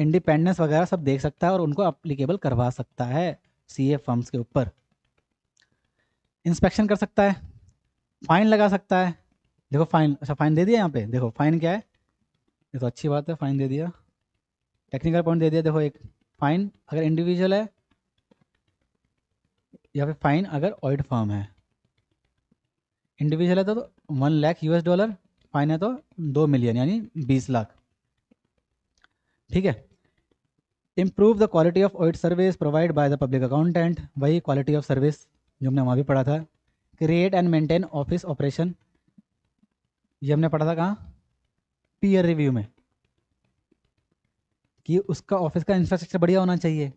इंडिपेंडेंस वगैरह सब देख सकता है और उनको अप्लीकेबल करवा सकता है सीए फर्म्स के ऊपर। इंस्पेक्शन कर सकता है, फाइन लगा सकता है, देखो फाइन, अच्छा फाइन दे दिया यहाँ पे, देखो फाइन क्या है, ये तो अच्छी बात है फ़ाइन दे दिया, टेक्निकल पॉइंट दे दिया। देखो एक फ़ाइन अगर इंडिविजुअल है या फिर फ़ाइन अगर ऑडिट फर्म है, इंडिविजुअल है तो $1 लाख, फाइन है तो 2 मिलियन यानी 20 लाख, ठीक है। Improve the quality of audit service provide by the public accountant, वही क्वालिटी ऑफ सर्विस जो हमने वहाँ भी पढ़ा था। Create and maintain office operation, ये हमने पढ़ा था कहाँ, पीयर रिव्यू में, कि उसका ऑफिस का इंफ्रास्ट्रक्चर बढ़िया होना चाहिए,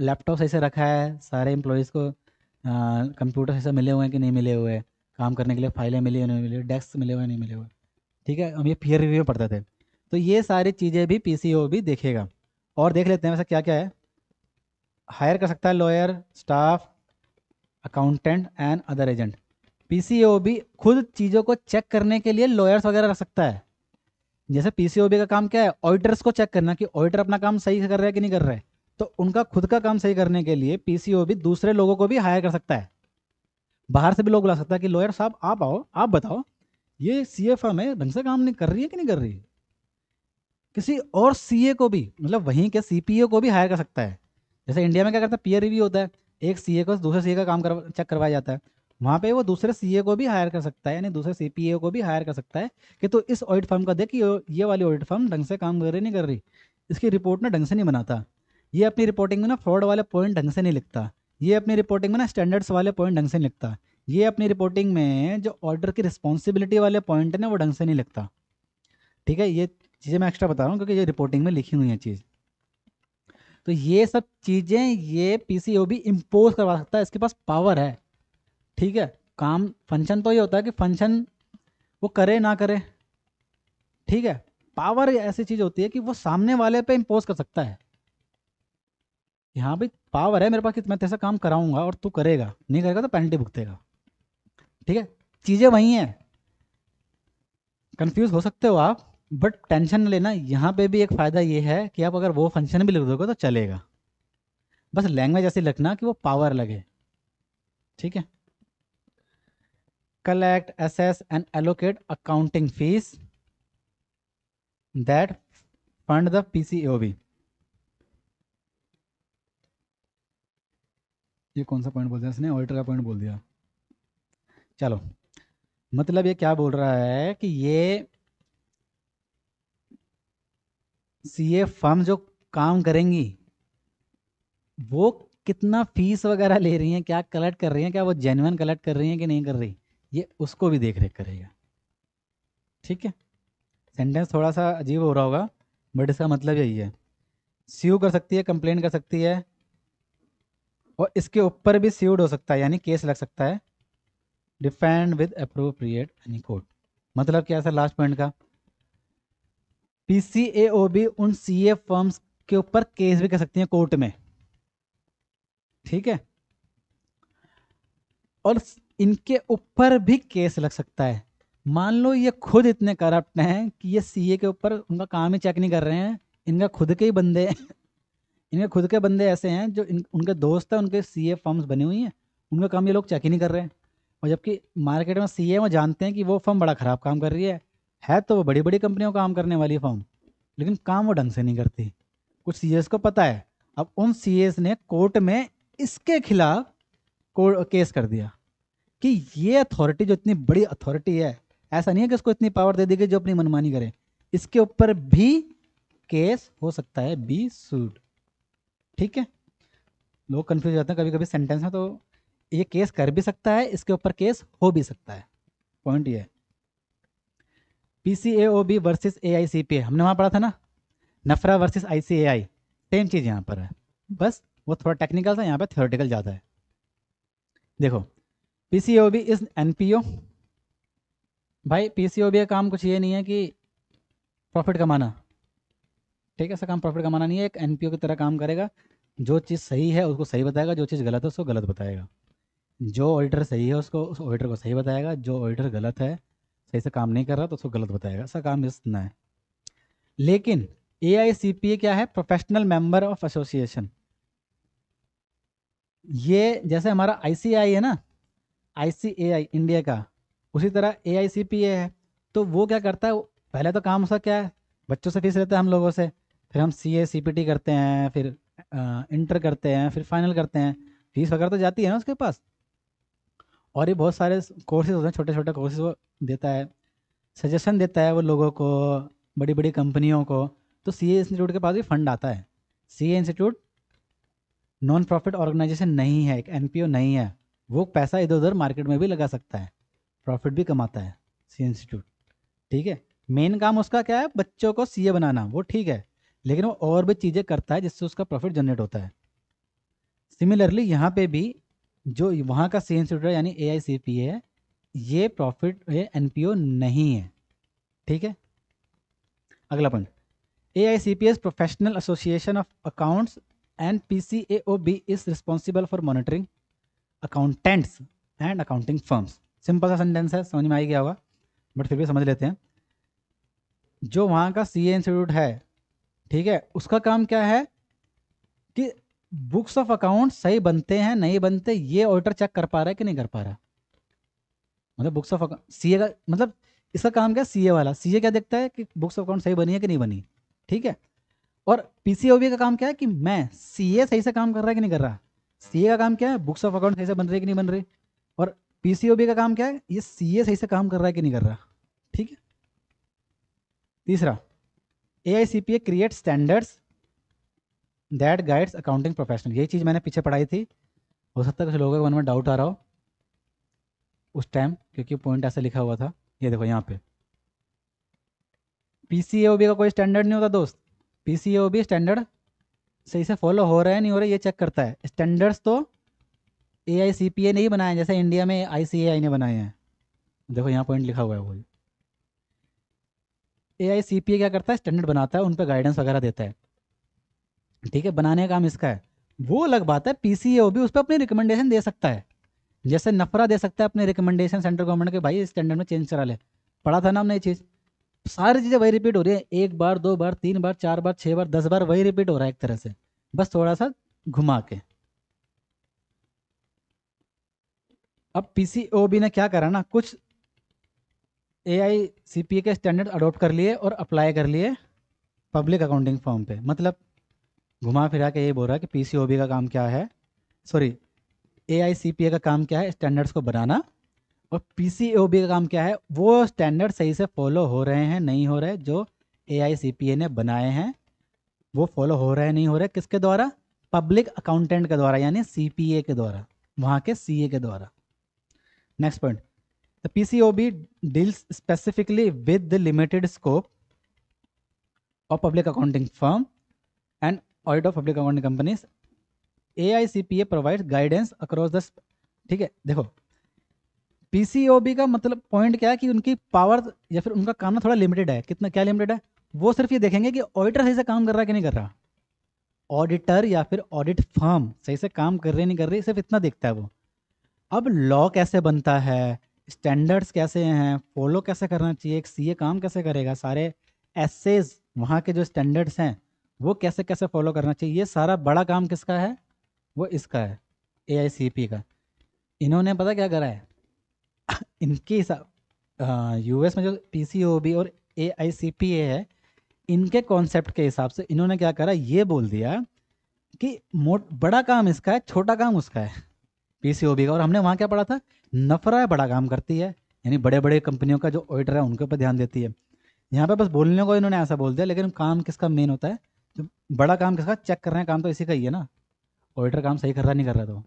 लैपटॉप सही से रखा है, सारे एम्प्लॉयज़ को कंप्यूटर सही से मिले हुए हैं कि नहीं मिले हुए हैं, काम करने के लिए फाइलें मिली हुई नहीं मिली हुई, डेस्क मिले हुए नहीं मिले हुए, ठीक है। हम ये पीयर रिव्यू में पढ़ते थे, तो ये सारी चीज़ें भी पीसीओबी देखेगा। और देख लेते हैं वैसा क्या क्या है, हायर कर सकता है lawyer, staff, accountant and other agent. PCOB खुद चीज़ों को चेक करने के लिए लॉयर्स वगैरह रख सकता है। जैसे पीसीओबी का काम क्या है, ऑडिटर्स को चेक करना कि ऑडिटर अपना काम सही कर रहा है कि नहीं कर रहा है, तो उनका खुद का काम सही करने के लिए पीसीओबी दूसरे लोगों को भी हायर कर सकता है। बाहर से भी लोग बुला सकता है कि लॉयर साहब आप आओ, आप बताओ ये सीए फर्म है ढंग से काम नहीं कर रही है कि नहीं कर रही है। किसी और सीए को भी, मतलब वहीं के सीपीए को भी हायर कर सकता है। जैसे इंडिया में क्या करता है, पीयर रिव्यू होता है, एक सीए को दूसरे सीए का काम चेक करवाया जाता है, वहाँ पे वो दूसरे सीए को भी हायर कर सकता है, यानी दूसरे सीपीए को भी हायर कर सकता है कि तो इस ऑडिट फर्म का देख कि ये वाली ऑडिट फर्म ढंग से काम कर रही नहीं कर रही, इसकी रिपोर्ट ना ढंग से नहीं बनाता, ये अपनी रिपोर्टिंग में ना फ्रॉड वाले पॉइंट ढंग से नहीं लिखता, ये अपनी रिपोर्टिंग में ना स्टैंडर्ड्स वाले पॉइंट ढंग से नहीं लिखता, ये अपनी रिपोर्टिंग में जो ऑडिटर की रिस्पॉन्सिबिलिटी वाले पॉइंट है ना वो ढंग से नहीं लिखता, ठीक है। ये चीज़ें मैं एक्स्ट्रा बता रहा हूँ क्योंकि ये रिपोर्टिंग में लिखी हुई है चीज़। तो ये सब चीज़ें ये पीसीओबी इम्पोज करवा सकता है, इसके पास पावर है, ठीक है। काम फंक्शन तो ये होता है कि फंक्शन वो करे ना करे, ठीक है। पावर ऐसी चीज़ होती है कि वो सामने वाले पे इम्पोज कर सकता है, यहाँ भी पावर है मेरे पास कि मैं तेरे से काम कराऊंगा और तू करेगा, नहीं करेगा तो पेनल्टी भुगतेगा, ठीक है। चीज़ें वही हैं, कंफ्यूज हो सकते हो आप, बट टेंशन लेना। यहाँ पे भी एक फ़ायदा ये है कि आप अगर वो फंक्शन भी लिख दोगे तो चलेगा, बस लैंग्वेज ऐसी लिखना कि वो पावर लगे, ठीक है। Collect, assess and allocate accounting fees that fund the PCOB. ये कौन सा पॉइंट बोल दिया इसने, ऑडिटर का पॉइंट बोल दिया। चलो, मतलब ये क्या बोल रहा है कि ये सीए फर्म जो काम करेंगी वो कितना फीस वगैरह ले रही हैं, क्या कलेक्ट कर रही हैं, क्या वो जेन्युइन कलेक्ट कर रही हैं कि नहीं कर रही, ये उसको भी देख रेख करेगा, ठीक है। सेंटेंस थोड़ा सा अजीब हो रहा होगा बट इसका मतलब यही है। स्यू कर सकती है, कंप्लेंट कर सकती है और इसके ऊपर भी स्यूड हो सकता है, यानी केस लग सकता है। Defend with appropriate any court, मतलब क्या है लास्ट पॉइंट का, पीसीएओबी उन सीए फर्म्स के ऊपर केस भी कर सकती है कोर्ट में, ठीक है। और इनके ऊपर भी केस लग सकता है। मान लो ये खुद इतने करप्ट हैं कि ये सीए के ऊपर उनका काम ही चेक नहीं कर रहे हैं, इनका खुद के ही बंदे हैं, इनके खुद के बंदे ऐसे हैं जो उनके दोस्त हैं, उनके सीए फर्म्स बनी हुई हैं, उनका काम ये लोग चेक ही नहीं कर रहे हैं। और जबकि मार्केट में सीए वो जानते हैं कि वो फर्म बड़ा ख़राब काम कर रही है तो वो बड़ी बड़ी कंपनियों का काम करने वाली फर्म, लेकिन काम वो ढंग से नहीं करती, कुछ सीएस को पता है। अब उन सीएस ने कोर्ट में इसके खिलाफ केस कर दिया कि ये अथॉरिटी जो इतनी बड़ी अथॉरिटी है, ऐसा नहीं है कि उसको इतनी पावर दे दी गई जो अपनी मनमानी करे, इसके ऊपर भी केस हो सकता है, बी सूट, ठीक है। लोग कन्फ्यूज हो जाते हैं कभी कभी सेंटेंस में, तो ये केस कर भी सकता है, इसके ऊपर केस हो भी सकता है, पॉइंट ये है। पीसीएओबी वर्सेस एआईसीपीए हमने वहाँ पढ़ा था ना, नफरा वर्सेस आईसीएआई, सेम चीज़ यहाँ पर है, बस वो थोड़ा टेक्निकल था, यहाँ पर थ्योरेटिकल ज़्यादा है। देखो पीसीओबी इज एनपीओ, भाई पीसीओबी का काम कुछ ये नहीं है कि प्रॉफिट कमाना, ठीक है, ऐसा काम प्रॉफिट कमाना नहीं है, एक एनपीओ की तरह काम करेगा, जो चीज़ सही है उसको सही बताएगा, जो चीज़ गलत है उसको गलत बताएगा, जो ऑडिटर सही है उसको उस ऑडिटर को सही बताएगा, जो ऑडिटर गलत है सही से काम नहीं कर रहा तो उसको गलत बताएगा, ऐसा काम इतना है। लेकिन एआईसीपीए क्या है, प्रोफेशनल मेंबर ऑफ एसोसिएशन। ये जैसे हमारा आईसीआई है ना, आईसीएआई इंडिया का, उसी तरह एआईसीपीए है। तो वो क्या करता है, पहले तो काम उसका क्या है, बच्चों से फीस लेते हैं हम लोगों से, फिर हम सीए सीपीटी करते हैं, फिर इंटर करते हैं, फिर फाइनल करते हैं, फीस वगैरह तो जाती है ना उसके पास। और ये बहुत सारे कोर्सेज होते हैं, छोटे छोटे कोर्सेज वो देता है, सजेशन देता है वो लोगों को, बड़ी बड़ी कंपनियों को। तो सीए इंस्टीट्यूट के पास भी फंड आता है। CA institute non profit organisation नहीं है, एक एनपीओ नहीं है, वो पैसा इधर उधर मार्केट में भी लगा सकता है, प्रॉफिट भी कमाता है सीए इंस्टीट्यूट, ठीक है। मेन काम उसका क्या है, बच्चों को सीए बनाना, वो ठीक है, लेकिन वो और भी चीज़ें करता है जिससे उसका प्रॉफिट जनरेट होता है। सिमिलरली यहाँ पे भी जो वहाँ का सी इंस्टीट्यूट यानी AICPA है, ये प्रॉफिट NPO नहीं है। ठीक है, अगला point, AICPA professional association of accounts and PCAOB is responsible for monitoring accountants and accounting firms. Simple सा सेंटेंस है, समझ में आ गया होगा बट फिर भी समझ लेते हैं। जो वहाँ का CA इंस्टीट्यूट है, ठीक है, उसका काम क्या है कि बुक्स ऑफ अकाउंट सही बनते हैं नहीं बनते, ये ऑडिटर चेक कर पा रहा है कि नहीं कर पा रहा। मतलब बुक्स ऑफ अकाउंट CA का मतलब इसका काम क्या, CA वाला CA क्या देखता है कि बुक्स ऑफ अकाउंट सही बनी है कि नहीं बनी। ठीक है, और PCAOB का काम क्या है कि मैं CA सही से काम कर रहा है कि नहीं कर रहा। CA का काम क्या है, बुक्स ऑफ अकाउंट सही से बन रही है कि नहीं बन रही, और PCAOB का काम क्या है, ये CA सही से काम कर रहा है कि नहीं कर रहा। ठीक है, तीसरा AICPA create standards that guides accounting professional. यही चीज़ मैंने पीछे पढ़ाई थी, हो सकता है कुछ लोगों के मन में डाउट आ रहा हो उस टाइम, क्योंकि पॉइंट ऐसा लिखा हुआ था। ये देखो यहाँ पे PCAOB का कोई स्टैंडर्ड नहीं होता दोस्त। PCAOB स्टैंडर्ड सही से फॉलो हो रहा है नहीं हो रहा है ये चेक करता है। स्टैंडर्ड्स तो AICPA नहीं बनाए, जैसे इंडिया में ICAI ने बनाए हैं। देखो यहाँ पॉइंट लिखा हुआ है, वो AICPA क्या करता है, स्टैंडर्ड बनाता है, उन पर गाइडेंस वगैरह देता है। ठीक है, बनाने का काम इसका है। वो अलग बात है PCAOB उस पर अपनी रिकमेंडेशन दे सकता है, जैसे NFRA दे सकता है अपने रिकमेंडेशन सेंट्रल गवर्नमेंट के, भाई स्टैंडर्ड में चेंज करा ले। पढ़ा था ना हमने ये चीज़, सारी चीज़ें वही रिपीट हो रही है, 1 बार 2 बार 3 बार 4 बार 6 बार 10 बार वही रिपीट हो रहा है एक तरह से, बस थोड़ा सा घुमा के। अब PCAOB ने क्या करा ना, कुछ AICPA के स्टैंडर्ड अडॉप्ट कर लिए और अप्लाई कर लिए पब्लिक अकाउंटिंग फॉर्म पे। मतलब घुमा फिरा के ये बोल रहा है कि PCAOB का काम क्या है, सॉरी AICPA का काम क्या है, स्टैंडर्ड्स को बनाना, और PCAOB का काम क्या है, वो स्टैंडर्ड सही से फॉलो हो रहे हैं नहीं हो रहे, जो AICPA ने बनाए हैं वो फॉलो हो रहे हैं नहीं हो रहे, किसके द्वारा, पब्लिक अकाउंटेंट के द्वारा यानी CPA के द्वारा, वहाँ के CA के द्वारा। Next point, the PCAOB deals specifically with the limited scope of public accounting firm and audit of public accounting companies. AICPA provides guidance across the. ठीक है, देखो PCAOB का मतलब पॉइंट क्या है कि उनकी पावर या फिर उनका काम ना थोड़ा लिमिटेड है। कितना क्या लिमिटेड है, वो सिर्फ ये देखेंगे कि ऑडिटर सही से काम कर रहा है कि नहीं कर रहा, ऑडिटर या फिर ऑडिट फर्म सही से काम कर रही नहीं कर रही, सिर्फ इतना देखता है वो। अब लॉ कैसे बनता है, स्टैंडर्ड्स कैसे हैं, फॉलो कैसे करना चाहिए, एक CA काम कैसे करेगा, सारे एसेज वहाँ के जो स्टैंडर्ड्स हैं वो कैसे कैसे फॉलो करना चाहिए, ये सारा बड़ा काम किसका है, वो इसका है AICPA का। इन्होंने पता क्या करा है इनके हिसाब, US में जो PCAOB और AICPA है, इनके कॉन्सेप्ट के हिसाब से इन्होंने क्या करा, ये बोल दिया कि बड़ा काम इसका है, छोटा काम उसका है PCAOB का। और हमने वहाँ क्या पढ़ा था, NFRA बड़ा काम करती है, यानी बड़े बड़े कंपनियों का जो ऑडिटर है उनके ऊपर ध्यान देती है। यहाँ पे बस बोलने को इन्होंने ऐसा बोल दिया, लेकिन काम किसका मेन होता है, जो बड़ा काम किसका, चेक करना है, काम तो इसी का ही है ना, ऑडिटर काम सही कर रहा नहीं कर रहा। तो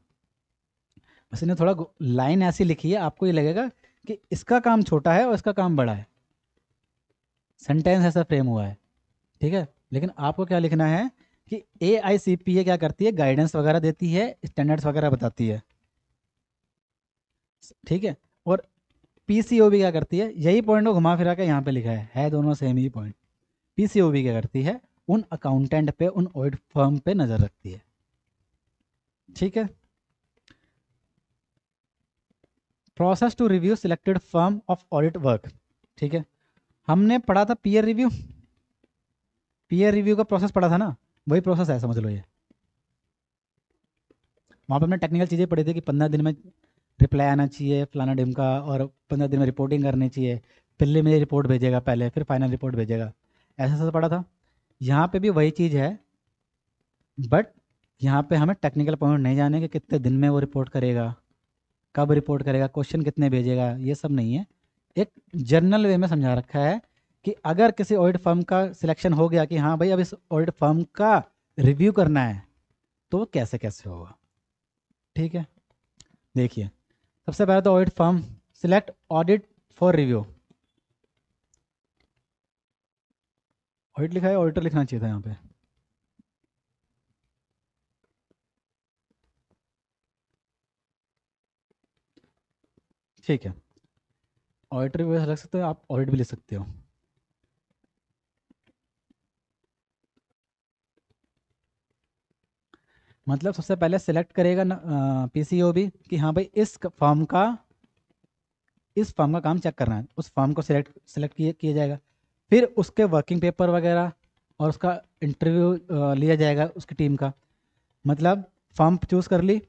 बस इन्हें थोड़ा लाइन ऐसी लिखी है, आपको ये लगेगा कि इसका काम छोटा है और इसका काम बड़ा है, सेंटेंस ऐसा फ्रेम हुआ है। ठीक है, लेकिन आपको क्या लिखना है कि AICPA क्या करती है, गाइडेंस वगैरह देती है, स्टैंडर्ड्स वगैरह बताती है। ठीक है, और PCAOB क्या करती है, यही पॉइंट को घुमा फिरा के यहाँ पे लिखा है दोनों सेम ही पॉइंट। PCAOB क्या करती है, उन अकाउंटेंट पे, उन ऑडिट फर्म पे नज़र रखती है। ठीक है, process to review selected firm of audit work. ठीक है, हमने पढ़ा था पीयर रिव्यू, का प्रोसेस पढ़ा था ना, वही प्रोसेस है समझ लो ये। वहाँ पर हमने टेक्निकल चीज़ें पढ़ी थी कि 15 दिन में रिप्लाई आना चाहिए फलाना डिम का, और 15 दिन में रिपोर्टिंग करनी चाहिए, प्रिलिमिनरी रिपोर्ट भेजेगा पहले फिर फाइनल रिपोर्ट भेजेगा, ऐसा ऐसा पढ़ा था। यहाँ पे भी वही चीज़ है, बट यहाँ पे हमें टेक्निकल पॉइंट नहीं जाने कि कितने दिन में वो रिपोर्ट करेगा, कब रिपोर्ट करेगा, क्वेश्चन कितने भेजेगा, ये सब नहीं है। एक जनरल वे में समझा रखा है कि अगर किसी ऑडिट फर्म का सिलेक्शन हो गया कि हाँ भाई अब इस ऑडिट फर्म का रिव्यू करना है, तो वो कैसे कैसे होगा। ठीक है, देखिए सबसे पहले तो audit firm select audit for review, audit लिखा है, ऑडिटर लिखना चाहिए था यहाँ पे। ठीक है, ऑडिटर भी रख सकते हो आप, ऑडिट भी ले सकते हो। मतलब सबसे पहले सिलेक्ट करेगा पीसीओबी कि हाँ भाई इस फॉर्म का काम चेक करना है, उस फॉर्म को सिलेक्ट किया जाएगा, फिर उसके वर्किंग पेपर वगैरह और उसका इंटरव्यू लिया जाएगा उसकी टीम का। मतलब फॉर्म चूज कर ली,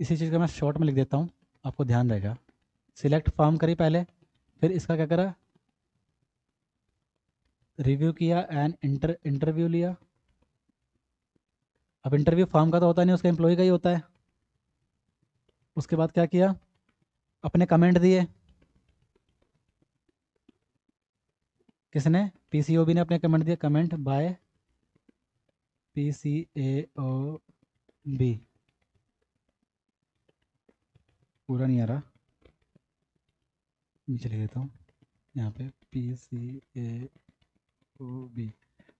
इसी चीज़ का मैं शॉर्ट में लिख देता हूँ, आपको ध्यान रहेगा। सिलेक्ट फॉर्म करी पहले, फिर इसका क्या करा, रिव्यू किया एंड इंटरव्यू लिया। अब इंटरव्यू फॉर्म का तो होता नहीं, उसका एम्प्लॉय का ही होता है। उसके बाद क्या किया, अपने कमेंट दिए, किसने, पीसीओबी ने अपने कमेंट दिए, कमेंट बाय पीसीएओबी, पूरा नहीं आ रहा, नीचे लिख देता हूँ यहाँ पे PCAOB।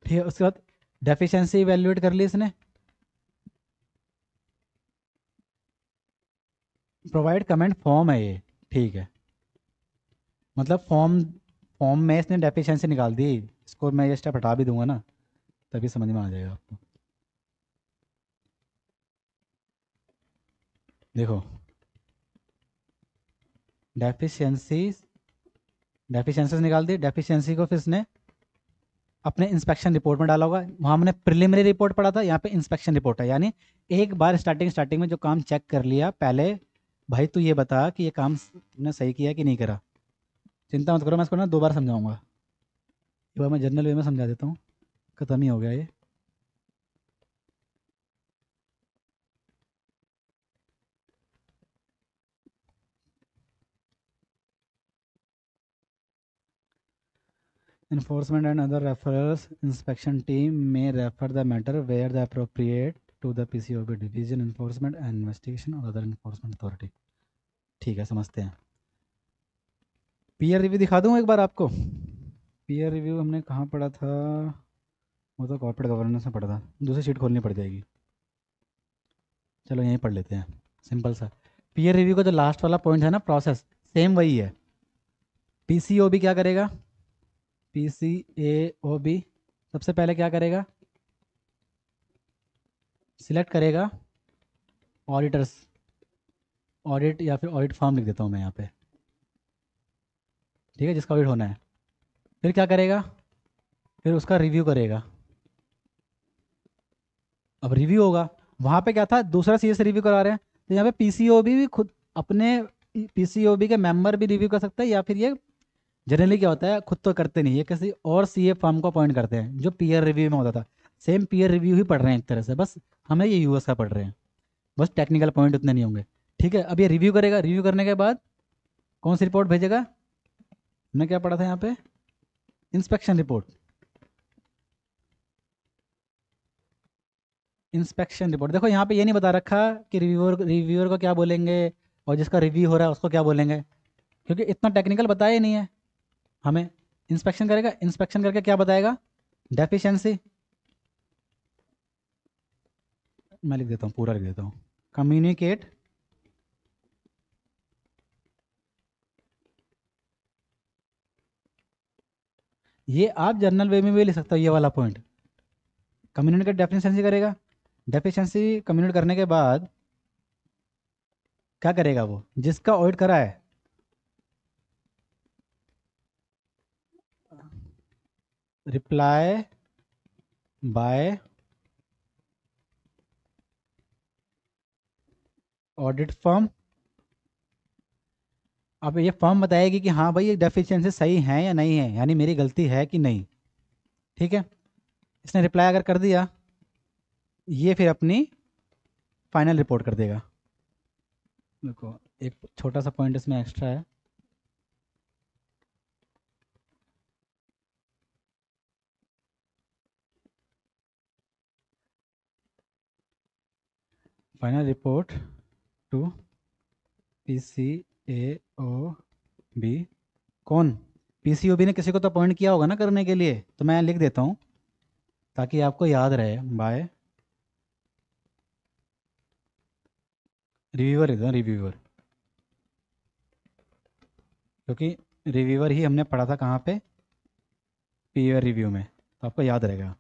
ठीक है, उसके बाद डेफिशिएंसी इवैल्यूएट कर ली इसने, प्रोवाइड कमेंट फॉर्म है ये, ठीक है। मतलब फॉर्म में इसने डेफिशिएंसी निकाल दी, इसको मैं ये स्टेप हटा भी दूंगा ना, तभी समझ में आ जाएगा आपको। देखो डेफिशिएंसीज निकाल दी, डेफिशिएंसी को फिर इसने अपने इंस्पेक्शन रिपोर्ट में डाला होगा। वहाँ हमने प्रिलिमिनरी रिपोर्ट पढ़ा था, यहाँ पे इंस्पेक्शन रिपोर्ट है, यानी एक बार स्टार्टिंग में जो काम चेक कर लिया, पहले भाई तू ये बता कि ये काम तुमने सही किया कि नहीं करा। चिंता मत करो, मैं इसको ना 2 बार समझाऊंगा, एक बार मैं जनरल वे में समझा देता हूँ, खत्म ही हो गया ये। Enforcement and other referrals inspection team may refer the matter where the appropriate to the PCOB division enforcement and investigation or other enforcement authority। ठीक है, समझते हैं। पीयर रिव्यू दिखा दूँ एक बार आपको। पीयर रिव्यू हमने कहाँ पढ़ा था, वो तो कॉर्पोरेट गवर्नेंस में पढ़ा था, दूसरी शीट खोलनी पड़ जाएगी, चलो यहीं पढ़ लेते हैं, सिंपल सा। पीयर रिव्यू का जो लास्ट वाला पॉइंट है ना, प्रोसेस सेम वही है। PCOB क्या करेगा, PCAOB सबसे पहले क्या करेगा, सिलेक्ट करेगा ऑडिटर्स, ऑडिट या फिर ऑडिट फॉर्म लिख देता हूँ मैं यहाँ पे, ठीक है, जिसका ऑडिट होना है। फिर क्या करेगा, फिर उसका रिव्यू करेगा। अब रिव्यू होगा, वहाँ पे क्या था, दूसरा सीएस रिव्यू करा रहे हैं, तो यहाँ पे PCOB भी खुद अपने PCOB के मेंबर भी रिव्यू कर सकता है, या फिर ये जनरली क्या होता है, खुद तो करते नहीं है, किसी और सीए फॉर्म को अपॉइंट करते हैं, जो पीयर रिव्यू में होता था। सेम पीयर रिव्यू ही पढ़ रहे हैं एक तरह से, बस हमें ये यूएस का पढ़ रहे हैं, बस टेक्निकल पॉइंट उतने नहीं होंगे, ठीक है। अब ये रिव्यू करेगा, रिव्यू करने के बाद कौन सी रिपोर्ट भेजेगा, हमने क्या पढ़ा था यहाँ पे, इंस्पेक्शन रिपोर्ट। इंस्पेक्शन रिपोर्ट देखो यहाँ पे ये नहीं बता रखा कि रिव्यूअर को क्या बोलेंगे और जिसका रिव्यू हो रहा है उसको क्या बोलेंगे, क्योंकि इतना टेक्निकल बताया नहीं है हमें। इंस्पेक्शन करेगा, इंस्पेक्शन करके क्या बताएगा, डेफिशिएंसी, मैं लिख देता हूँ, पूरा लिख देता हूँ। कम्युनिकेट ये आप जर्नल वे में भी लिख सकते हो ये वाला पॉइंट। कम्युनिकेट डेफिशिएंसी करेगा, डेफिशिएंसी कम्युनिकेट करने के बाद क्या करेगा, वो जिसका ऑडिट करा है, रिप्लाई बाय ऑडिट फॉर्म। अब ये फॉर्म बताएगी कि हाँ भाई ये डेफिशिएंसी सही है या नहीं है, यानी मेरी गलती है कि नहीं, ठीक है। इसने रिप्लाई अगर कर दिया, ये फिर अपनी फाइनल रिपोर्ट कर देगा। देखो एक छोटा सा पॉइंट इसमें एक्स्ट्रा है, फाइनल रिपोर्ट टू PCAOB। कौन, PCOB ने किसी को तो अपॉइंट किया होगा ना करने के लिए, तो मैं लिख देता हूँ ताकि आपको याद रहे, बाय रिव्यूअर है ना, रिव्यूअर, क्योंकि रिव्यूअर ही हमने पढ़ा था कहाँ पे, पीयर रिव्यू में, तो आपको याद रहेगा।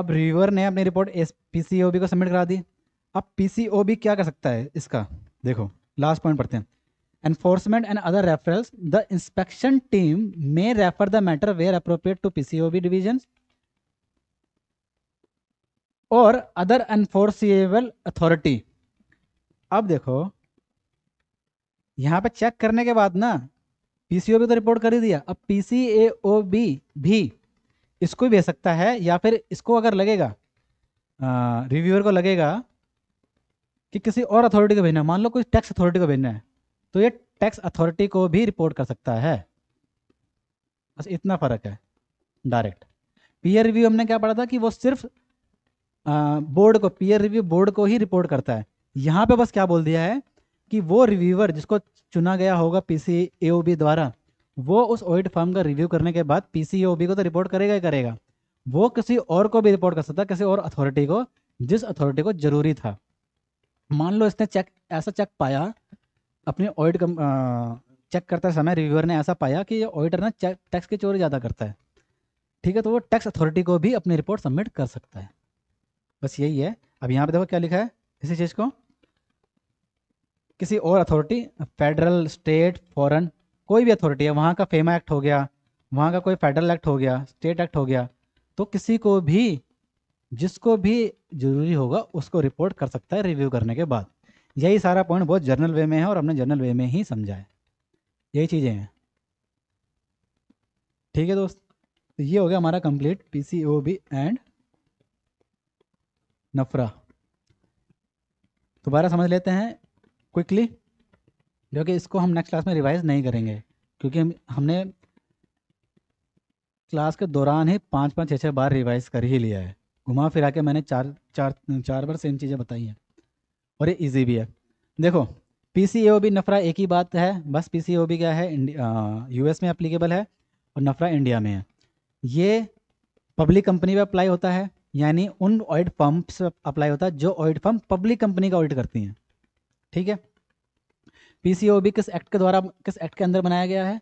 अब रिव्यूअर ने अपनी रिपोर्ट पीसीओबी को सबमिट करा दी। अब पीसीओबी क्या कर सकता है इसका, देखो लास्ट पॉइंट पढ़ते हैं, enforcement and other referrals, the inspection team may refer the matter where appropriate to PCOB division और अदर एनफोर्सिएबल अथॉरिटी। अब देखो यहाँ पे चेक करने के बाद ना पीसीओबी तो रिपोर्ट कर ही दिया, अब पीसीएओबी भी इसको भेज सकता है, या फिर इसको अगर लगेगा रिव्यूअर को लगेगा कि किसी और अथॉरिटी को भेजना, मान लो कोई टैक्स अथॉरिटी को भेजना है, तो ये टैक्स अथॉरिटी को भी रिपोर्ट कर सकता है। बस इतना फ़र्क है डायरेक्ट। पीयर रिव्यू हमने क्या पढ़ा था कि वो सिर्फ बोर्ड को, पीयर रिव्यू बोर्ड को ही रिपोर्ट करता है। यहाँ पे बस क्या बोल दिया है कि वो रिव्यूअर जिसको चुना गया होगा पीसीएओबी द्वारा, वो उस ऑडिट फर्म का रिव्यू करने के बाद पीसीएओबी को तो रिपोर्ट करेगा ही करेगा, वो किसी और को भी रिपोर्ट कर सकता है, किसी और अथॉरिटी को जिस अथॉरिटी को जरूरी था। मान लो इसने चेक, ऐसा चेक पाया अपने ऑडिट चेक करते समय, रिव्यूअर ने ऐसा पाया कि ये ऑडिटर ना टैक्स की चोरी ज़्यादा करता है, ठीक है, तो वो टैक्स अथॉरिटी को भी अपनी रिपोर्ट सबमिट कर सकता है। बस यही है। अब यहाँ पे देखो क्या लिखा है, इसी चीज़ को किसी और अथॉरिटी, फेडरल, स्टेट, फॉरेन, कोई भी अथॉरिटी है, वहाँ का फेमा एक्ट हो गया, वहाँ का कोई फेडरल एक्ट हो गया, स्टेट एक्ट हो गया, तो किसी को भी जिसको भी जरूरी होगा उसको रिपोर्ट कर सकता है रिव्यू करने के बाद। यही सारा पॉइंट बहुत जर्नल वे में है और हमने जर्नल वे में ही समझा है, यही चीज़ें हैं। ठीक है दोस्त, तो ये हो गया हमारा कंप्लीट पीसीओबी एंड नफरा। दोबारा समझ लेते हैं क्विकली, जो कि इसको हम नेक्स्ट क्लास में रिवाइज नहीं करेंगे, क्योंकि हमने क्लास के दौरान ही 5-5, 6-6 बार रिवाइज कर ही लिया है, घुमा फिरा के मैंने चार बार सेम चीज़ें बताई हैं, और ये इजी भी है। देखो पीसीएओबी नफरा एक ही बात है, बस पीसीएओबी क्या है, यूएस में एप्लीकेबल है और नफरा इंडिया में है। ये पब्लिक कंपनी पे अप्लाई होता है, यानी उन ऑडिट फर्म्स पे अप्लाई होता है जो ऑडिट फर्म पब्लिक कंपनी का ऑडिट करती हैं, ठीक है। पीसीओबी किस एक्ट के द्वारा, किस एक्ट के अंदर बनाया गया है,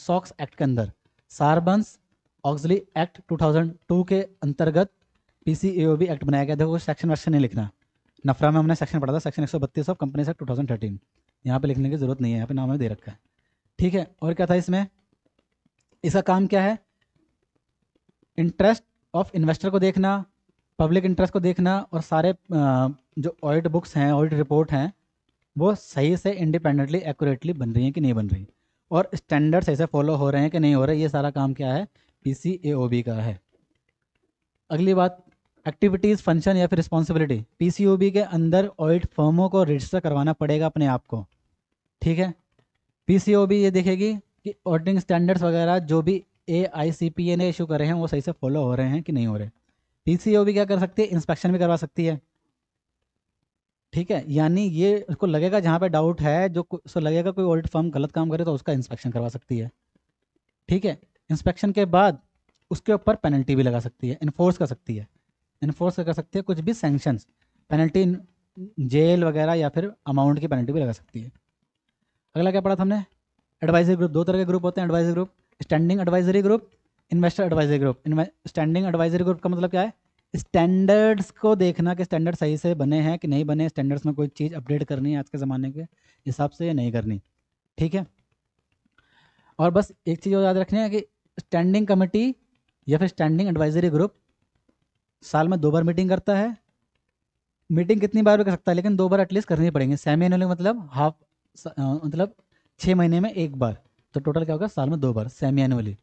सॉक्स एक्ट के अंदर, सार्बन्स ऑक्सली एक्ट 2002 के अंतर्गत पीसीएओबी एक्ट बनाया गया। देखो सेक्शन वेक्शन नहीं लिखना, नफरा में हमने सेक्शन पढ़ा था सेक्शन 132 ऑफ कंपनीज एक्ट 2013, यहाँ पे लिखने की जरूरत नहीं है, यहाँ पे नाम में दे रखा है, ठीक है। और क्या था इसमें, इसका काम क्या है, इंटरेस्ट ऑफ इन्वेस्टर को देखना, पब्लिक इंटरेस्ट को देखना, और सारे जो ऑडिट बुक्स हैं, ऑडिट रिपोर्ट हैं, वो सही से इंडिपेंडेंटली एक्यूरेटली बन रही है कि नहीं बन रही, और स्टैंडर्ड सही से फॉलो हो रहे हैं कि नहीं हो रहे, ये सारा काम क्या है पीसीएओबी का है। अगली बात, एक्टिविटीज़, फंक्शन या फिर रिस्पॉन्सिबिलिटी, पीसीओबी के अंदर ऑडिट फर्मों को रजिस्टर करवाना पड़ेगा अपने आप को, ठीक है। पीसीओबी ये देखेगी कि ऑडिटिंग स्टैंडर्ड्स वगैरह जो भी एआईसीपीए ने इशू करे हैं वो सही से फॉलो हो रहे हैं कि नहीं हो रहे। पीसीओबी क्या कर सकती है, इंस्पेक्शन भी करवा सकती है, ठीक है, यानी ये उसको लगेगा जहाँ पर डाउट है, जो उसको लगेगा कोई ऑडिट फर्म गलत काम करे तो उसका इंस्पेक्शन करवा सकती है, ठीक है। इंस्पेक्शन के बाद उसके ऊपर पेनल्टी भी लगा सकती है, इन्फोर्स कर सकती है, इन्फोर्स कर सकती है कुछ भी सैंक्शंस, पेनल्टी, जेल वगैरह या फिर अमाउंट की पेनल्टी भी लगा सकती है। अगला क्या पढ़ा था हमने, एडवाइजरी ग्रुप। दो तरह के ग्रुप होते हैं, advisory group, standing advisory group, investor advisory group. Standing advisory group का मतलब क्या है, स्टैंडर्ड्स को देखना कि स्टैंडर्ड सही से बने हैं कि नहीं बने, स्टैंडर्ड्स में कोई चीज़ अपडेट करनी है आज के ज़माने के हिसाब से या नहीं करनी, ठीक है। और बस एक चीज़ याद रखनी है कि स्टैंडिंग कमेटी या फिर स्टैंडिंग एडवाइजरी ग्रुप साल में 2 बार मीटिंग करता है। मीटिंग कितनी बार भी कर सकता है, लेकिन 2 बार एटलीस्ट करनी पड़ेंगे। सेमी एनुअल मतलब हाफ, मतलब 6 महीने में 1 बार, तो टोटल क्या होगा, साल में 2 बार semi annually.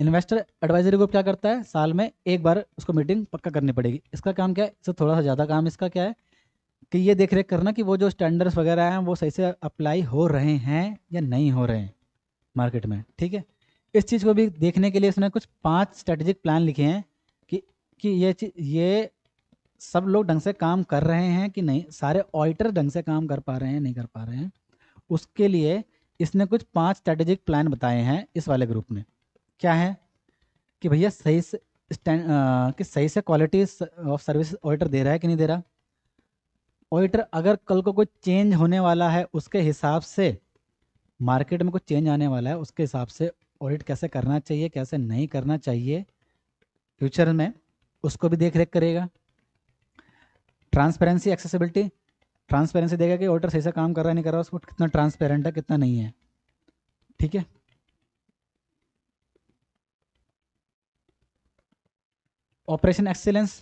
Investor advisory group क्या करता है, साल में 1 बार उसको मीटिंग पक्का करनी पड़ेगी। इसका काम क्या है, इससे थोड़ा सा ज़्यादा काम इसका क्या है कि ये देख रेख करना कि वो जो स्टैंडर्ड्स वगैरह हैं वो सही से अप्लाई हो रहे हैं या नहीं हो रहे हैं मार्केट में, ठीक है। इस चीज़ को भी देखने के लिए इसने कुछ 5 स्ट्रेटेजिक प्लान लिखे हैं कि ये सब लोग ढंग से काम कर रहे हैं कि नहीं, सारे ऑडिटर ढंग से काम कर पा रहे हैं नहीं कर पा रहे हैं, उसके लिए इसने कुछ 5 स्ट्रेटेजिक प्लान बताए हैं इस वाले ग्रुप में। क्या है कि भैया सही से स्टैंड, कि सही से क्वालिटी ऑफ सर्विस ऑडिटर दे रहा है कि नहीं दे रहा, ऑडिटर अगर कल को कोई चेंज होने वाला है उसके हिसाब से, मार्केट में कुछ चेंज आने वाला है उसके हिसाब से ऑडिट कैसे करना चाहिए कैसे नहीं करना चाहिए फ्यूचर में, उसको भी देख रेख करेगा। ट्रांसपेरेंसी एक्सेसिबिलिटी, ट्रांसपेरेंसी देगा कि ऑडिटर सही से काम कर रहा है नहीं कर रहा, उसको कितना ट्रांसपेरेंट है कितना नहीं है। ठीक है, ऑपरेशन एक्सीलेंस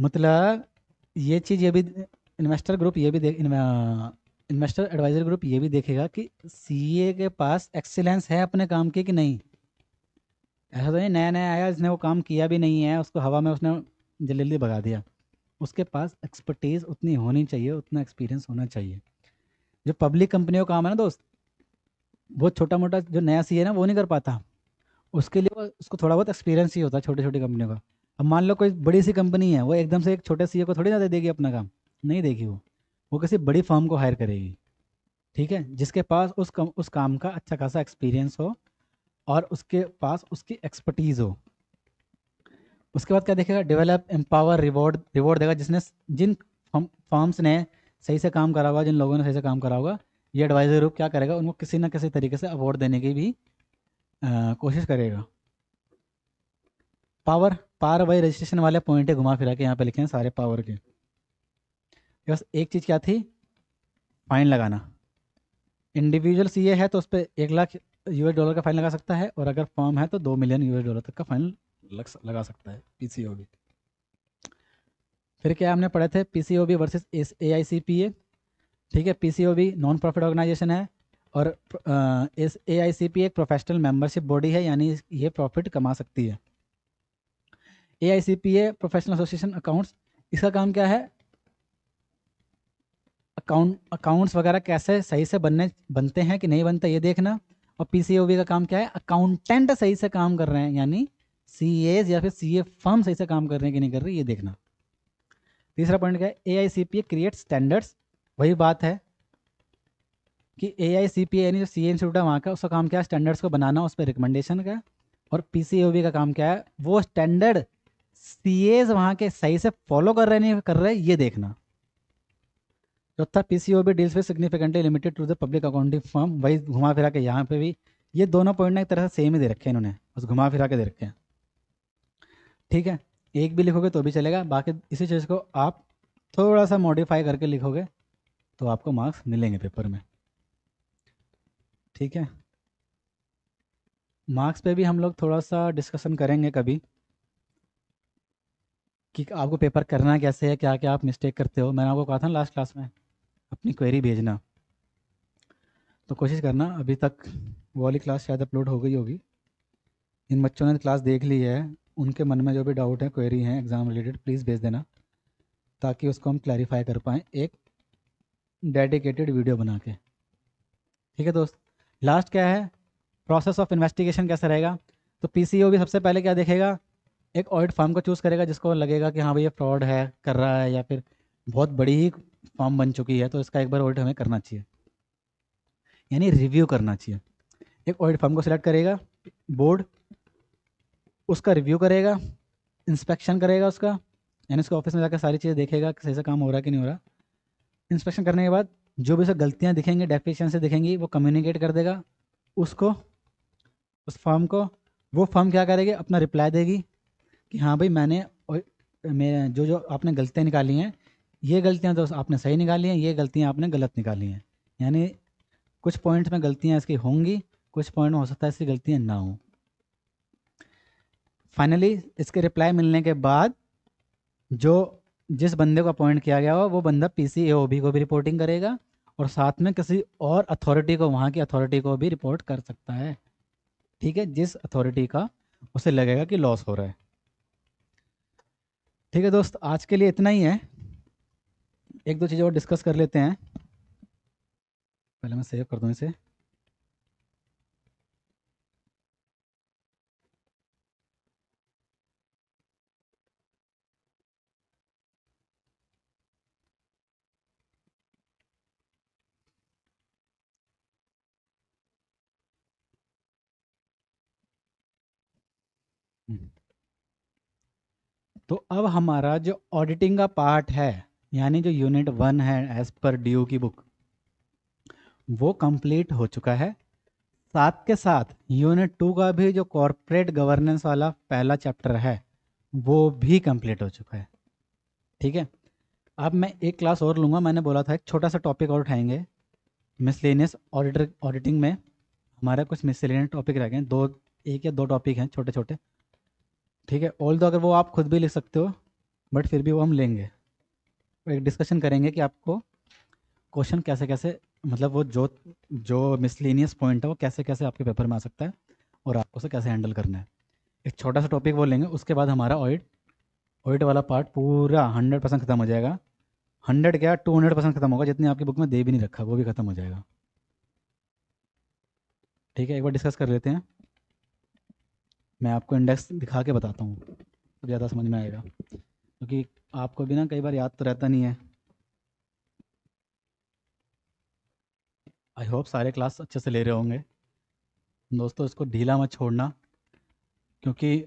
मतलब ये चीज़ ये भी इन्वेस्टर ग्रुप ये भी इन्वेस्टर एडवाइजर ग्रुप ये भी देखेगा कि सीए के पास एक्सीलेंस है अपने काम की कि नहीं। ऐसा तो नहीं नया नया आया जिसने वो काम किया भी नहीं है उसको हवा में उसने जल्दी जल्दी भगा दिया, उसके पास एक्सपर्टीज़ उतनी होनी चाहिए, उतना एक्सपीरियंस होना चाहिए। जो पब्लिक कंपनियों का काम है ना दोस्त, वो छोटा मोटा जो नया सीए है ना वो नहीं कर पाता, उसके लिए उसको थोड़ा बहुत एक्सपीरियंस ही होता है छोटी छोटी कंपनियों का। अब मान लो कोई बड़ी सी कंपनी है, वो एकदम से एक छोटे सीए को थोड़ी ना दे देगी अपना काम, नहीं देगी वो किसी बड़ी फर्म को हायर करेगी। ठीक है, जिसके पास उस काम का अच्छा खासा एक्सपीरियंस हो और उसके पास उसकी एक्सपर्टीज़ हो। उसके बाद क्या देखेगा, डेवलप एम्पावर रिवॉर्ड, रिवॉर्ड देगा जिसने जिन फर्म्स ने सही से काम करा होगा, जिन लोगों ने सही से काम करा होगा, ये एडवाइजर ग्रुप क्या करेगा उनको किसी ना किसी तरीके से अवॉर्ड देने की भी कोशिश करेगा। पावर, पावर वाई रजिस्ट्रेशन वाले पॉइंट घुमा फिरा के यहाँ पे लिखे हैं सारे पावर के। बस एक चीज़ क्या थी, फाइन लगाना। इंडिविजुअल सीए है तो उस पर $1,00,000 का फाइन लगा सकता है, और अगर फॉर्म है तो $2 मिलियन तक का फाइन लगा सकता है पीसीओबी। फिर क्या हमने पढ़े थे, पीसीओबी वर्सेस एआईसीपीए। ठीक है, पीसीओबी नॉन प्रॉफिट ऑर्गेनाइजेशन है और एआईसीपीए एक प्रोफेशनल मेंबरशिप बॉडी है, यानी ये प्रॉफिट कमा सकती है। एआईसीपीए प्रोफेशनल एसोसिएशन अकाउंट्स, इसका काम क्या है, अकाउंट्स वगैरह कैसे सही से बनते हैं कि नहीं बनते ये देखना। और पीसीओबी का काम क्या है, अकाउंटेंट सही से काम कर रहे हैं यानी सीएज या फिर सीए फर्म सही से काम कर रहे हैं कि नहीं कर रही, ये देखना। तीसरा पॉइंट क्या है, एआईसीपीए क्रिएट स्टैंडर्ड्स। वही बात है कि एआईसीपीए यानी जो सीए इंस्टीट्यूट है वहाँ का, उसका काम क्या है स्टैंडर्ड्स को बनाना, उस पर रिकमेंडेशन का। और पीसीओबी का काम क्या है, वो स्टैंडर्ड सीएज वहाँ के सही से फॉलो कर रहे नहीं कर रहे, ये देखना। चौथा, PCOB deals with significantly limited to the public accounting firm. वही घुमा फिरा के यहाँ पे भी ये दोनों पॉइंट एक तरह से सेम ही दे रखे हैं इन्होंने, बस घुमा फिरा के दे रखे हैं। ठीक है, एक भी लिखोगे तो भी चलेगा, बाकी इसी चीज़ को आप थोड़ा सा मॉडिफाई करके लिखोगे तो आपको मार्क्स मिलेंगे पेपर में। ठीक है, मार्क्स पे भी हम लोग थोड़ा सा डिस्कशन करेंगे कभी कि आपको पेपर करना कैसे है, क्या क्या आप मिस्टेक करते हो। मैंने आपको कहा था लास्ट क्लास में अपनी क्वेरी भेजना, तो कोशिश करना। अभी तक वो वाली क्लास शायद अपलोड हो गई होगी, इन बच्चों ने क्लास देख ली है, उनके मन में जो भी डाउट है क्वेरी है एग्ज़ाम रिलेटेड प्लीज़ भेज देना, ताकि उसको हम क्लैरिफाई कर पाएँ एक डेडिकेटेड वीडियो बना के। ठीक है दोस्त, लास्ट क्या है, प्रोसेस ऑफ इन्वेस्टिगेशन कैसा रहेगा। तो पीसीओबी सबसे पहले क्या देखेगा, एक ऑडिट फर्म को चूज़ करेगा जिसको लगेगा कि हाँ भाई ये फ्रॉड है कर रहा है या फिर बहुत बड़ी ही फर्म बन चुकी है, तो इसका एक बार ऑडिट हमें करना चाहिए, यानी रिव्यू करना चाहिए। एक ऑडिट फर्म को सिलेक्ट करेगा बोर्ड, उसका रिव्यू करेगा, इंस्पेक्शन करेगा उसका, यानी उसके ऑफिस में जाकर सारी चीज़ें देखेगा कि सही से काम हो रहा है कि नहीं हो रहा। इंस्पेक्शन करने के बाद जो भी उससे गलतियाँ दिखेंगी, डेफिशिएंसी दिखेंगी, वो कम्युनिकेट कर देगा उसको, उस फर्म को। वो फर्म क्या करेगी, अपना रिप्लाई देगी कि हाँ भाई मैं जो जो आपने गलतियाँ निकाली हैं, ये गलतियाँ तो आपने सही निकाली हैं, ये गलतियाँ आपने गलत निकाली हैं, यानी कुछ पॉइंट्स में गलतियाँ इसकी होंगी, कुछ पॉइंट में हो सकता है इसकी गलतियाँ ना हों। फाइनली इसके रिप्लाई मिलने के बाद जो जिस बंदे को अपॉइंट किया गया हो वो बंदा पीसीएओबी को भी रिपोर्टिंग करेगा और साथ में किसी और अथॉरिटी को, वहाँ की अथॉरिटी को भी रिपोर्ट कर सकता है। ठीक है, जिस अथॉरिटी का उसे लगेगा कि लॉस हो रहा है। ठीक है दोस्त, आज के लिए इतना ही है, एक दो चीज़ें और डिस्कस कर लेते हैं। पहले मैं सेव कर दूँ इसे। तो अब हमारा जो ऑडिटिंग का पार्ट है यानी जो यूनिट 1 है एज पर ड्यू की बुक वो कंप्लीट हो चुका है। साथ के साथ यूनिट 2 का भी जो कॉर्पोरेट गवर्नेंस वाला पहला चैप्टर है वो भी कंप्लीट हो चुका है। ठीक है, अब मैं एक क्लास और लूँगा, मैंने बोला था एक छोटा सा टॉपिक और उठाएंगे मिसलेनियस ऑडिटर। ऑडिटिंग में हमारा कुछ मिसलेनियस टॉपिक रह गए, एक या दो टॉपिक हैं छोटे छोटे। ठीक है, ऑल दो अगर वो आप खुद भी लिख सकते हो बट फिर भी वो हम लेंगे, एक डिस्कशन करेंगे कि आपको क्वेश्चन कैसे कैसे, मतलब वो जो जो मिसलेनियस पॉइंट है वो कैसे कैसे आपके पेपर में आ सकता है और आपको उसे कैसे हैंडल करना है। एक छोटा सा टॉपिक वो लेंगे, उसके बाद हमारा ऑडिट वाला पार्ट पूरा 100% खत्म हो जाएगा। 100 क्या 200% खत्म होगा, जितने आपकी बुक में दे भी नहीं रखा वो भी खत्म हो जाएगा। ठीक है, एक बार डिस्कस कर लेते हैं, मैं आपको इंडेक्स दिखा के बताता हूँ तो ज़्यादा समझ में आएगा, क्योंकि आपको भी ना कई बार याद तो रहता नहीं है। आई होप सारे क्लास अच्छे से ले रहे होंगे दोस्तों, इसको ढीला मत छोड़ना, क्योंकि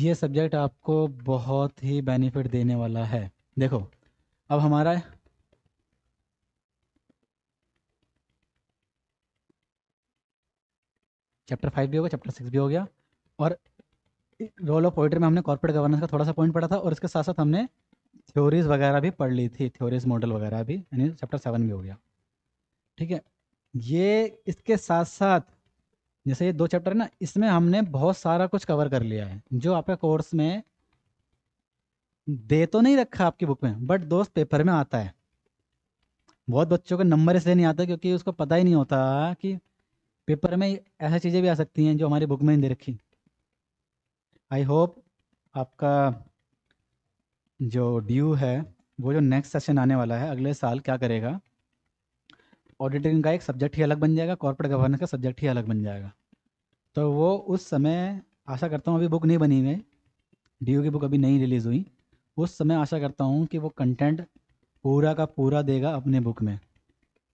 ये सब्जेक्ट आपको बहुत ही बेनिफिट देने वाला है। देखो अब हमारा चैप्टर 5 भी हो गया, चैप्टर 6 भी हो गया, और रोल ऑफ ऑडिटर में हमने कॉर्पोरेट गवर्नेंस का थोड़ा सा पॉइंट पढ़ा था, और इसके साथ साथ हमने थ्योरीज वगैरह भी पढ़ ली थी, थ्योरीज मॉडल वगैरह भी, यानी चैप्टर 7 भी हो गया। ठीक है, ये इसके साथ साथ जैसे ये 2 चैप्टर है ना, इसमें हमने बहुत सारा कुछ कवर कर लिया है जो आपका कोर्स में दे तो नहीं रखा आपकी बुक में, बट दोस्त पेपर में आता है। बहुत बच्चों का नंबर इसलिए नहीं आता क्योंकि उसको पता ही नहीं होता कि पेपर में ऐसी चीज़ें भी आ सकती हैं जो हमारी बुक में नहीं दे रखी। आई होप आपका जो ड्यू है वो जो नेक्स्ट सेशन आने वाला है अगले साल क्या करेगा, ऑडिटिंग का एक सब्जेक्ट ही अलग बन जाएगा, कॉर्पोरेट गवर्नेंस का सब्जेक्ट ही अलग बन जाएगा। तो वो उस समय आशा करता हूँ, अभी बुक नहीं बनी हुई, ड्यू की बुक अभी नहीं रिलीज़ हुई, उस समय आशा करता हूँ कि वो कंटेंट पूरा का पूरा देगा अपने बुक में।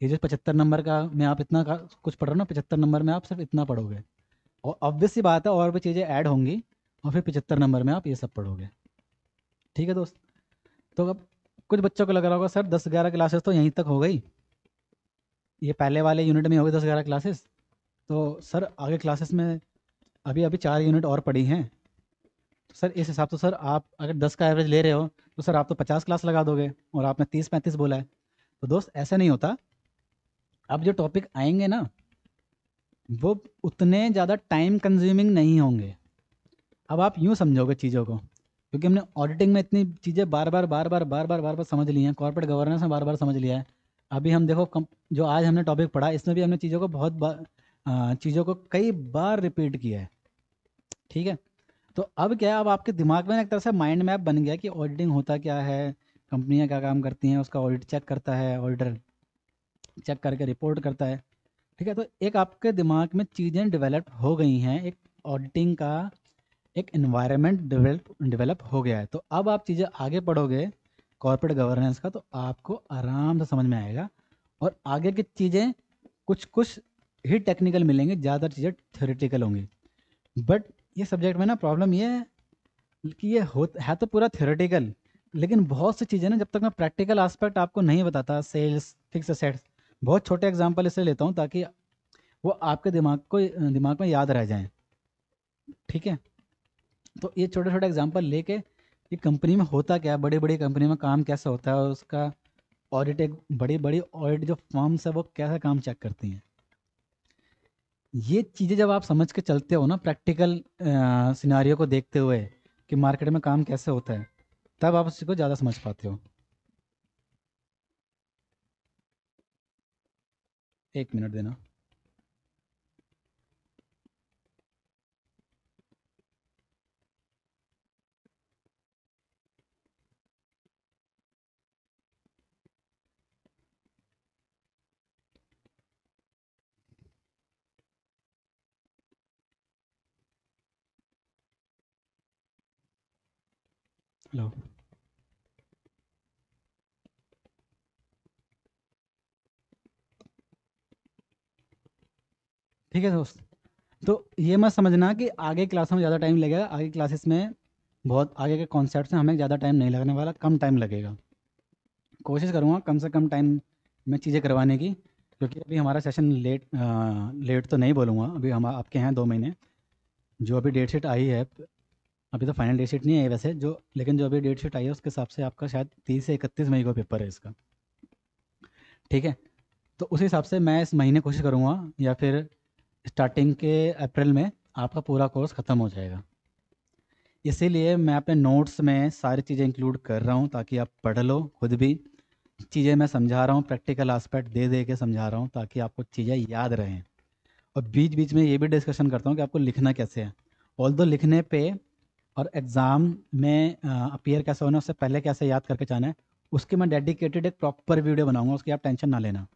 ये जो 75 नंबर का में आप इतना कुछ पढ़ रहे हो ना, 75 नंबर में आप सिर्फ इतना पढ़ोगे, और ऑब्वियस सी बात है और भी चीज़ें ऐड होंगी और फिर 75 नंबर में आप ये सब पढ़ोगे। ठीक है दोस्त, तो अब कुछ बच्चों को लग रहा होगा सर 10-11 क्लासेस तो यहीं तक हो गई, ये पहले वाले यूनिट में हो गए 10-11 क्लासेस, तो सर आगे क्लासेस में अभी 4 यूनिट और पड़ी हैं, तो सर इस हिसाब तो सर आप अगर 10 का एवरेज ले रहे हो तो सर आप तो 50 क्लास लगा दोगे, और आपने 30-35 बोला है। तो दोस्त ऐसा नहीं होता, अब जो टॉपिक आएंगे ना वो उतने ज़्यादा टाइम कंज्यूमिंग नहीं होंगे। अब आप यूँ समझोगे चीज़ों को, क्योंकि हमने ऑडिटिंग में इतनी चीज़ें बार बार समझ ली हैं, कॉर्पोरेट गवर्नेंस में बार बार समझ लिया है। अभी हम देखो जो आज हमने टॉपिक पढ़ा इसमें भी हमने चीज़ों को कई बार रिपीट किया है। ठीक है, तो अब क्या है, अब आपके दिमाग में एक तरह से माइंड मैप बन गया कि ऑडिटिंग होता क्या है, कंपनियां क्या काम करती हैं, उसका ऑडिट चेक करता है, ऑडिटर चेक करके रिपोर्ट करता है। ठीक है, तो एक आपके दिमाग में चीज़ें डेवलप हो गई हैं, एक ऑडिटिंग का एक एनवायरनमेंट डेवलप हो गया है। तो अब आप चीज़ें आगे पढ़ोगे कॉर्पोरेट गवर्नेंस का, तो आपको आराम से समझ में आएगा, और आगे की चीज़ें कुछ ही टेक्निकल मिलेंगी, ज़्यादा चीज़ें थ्योरेटिकल होंगी। बट ये सब्जेक्ट में ना प्रॉब्लम ये है कि ये है तो पूरा थ्योरेटिकल, लेकिन बहुत सी चीज़ें ना जब तक मैं प्रैक्टिकल आस्पेक्ट आपको नहीं बताता, सेल्स, फिक्स असेट्स, बहुत छोटे एग्जाम्पल इसलिए लेता हूँ ताकि वो आपके दिमाग में याद रह जाएँ। ठीक है, तो ये छोटे छोटे एग्जाम्पल लेके कि कंपनी में होता क्या है, बड़ी बड़ी कंपनी में काम कैसे होता है, और उसका ऑडिट, एक बड़ी बड़ी ऑडिट जो फॉर्म्स है वो कैसा काम चेक करती हैं, ये चीज़ें जब आप समझ के चलते हो ना प्रैक्टिकल सिनारियों को देखते हुए कि मार्केट में काम कैसे होता है, तब आप उसको ज़्यादा समझ पाते हो। एक मिनट देना। हेलो, ठीक है दोस्त, तो ये मत समझना कि आगे क्लास में ज़्यादा टाइम लगेगा, आगे क्लासेस में बहुत आगे के कॉन्सेप्ट में हमें ज़्यादा टाइम नहीं लगने वाला, कम टाइम लगेगा। कोशिश करूँगा कम से कम टाइम में चीज़ें करवाने की, क्योंकि अभी हमारा सेशन लेट तो नहीं बोलूँगा, अभी हम आपके यहाँ 2 महीने जो अभी डेट शीट आई है, अभी तो फाइनल डेट शीट नहीं है वैसे जो, लेकिन जो अभी डेट शीट आई है उसके हिसाब से आपका शायद 30 से 31 मई को पेपर है इसका, ठीक है। तो उसी हिसाब से मैं इस महीने कोशिश करूँगा या फिर स्टार्टिंग के अप्रैल में आपका पूरा कोर्स ख़त्म हो जाएगा। इसीलिए मैं अपने नोट्स में सारी चीज़ें इंक्लूड कर रहा हूँ ताकि आप पढ़ लो, खुद भी चीज़ें मैं समझा रहा हूँ, प्रैक्टिकल एस्पेक्ट दे दे के समझा रहा हूँ ताकि आपको चीज़ें याद रहें। और बीच बीच में ये भी डिस्कशन करता हूँ कि आपको लिखना कैसे है, ऑल्दो लिखने पे और एग्ज़ाम में अपीयर कैसे होना, उससे पहले कैसे याद करके जाना है, उसके मैं डेडिकेटेड एक प्रॉपर वीडियो बनाऊँगा, उसकी आप टेंशन ना लेना,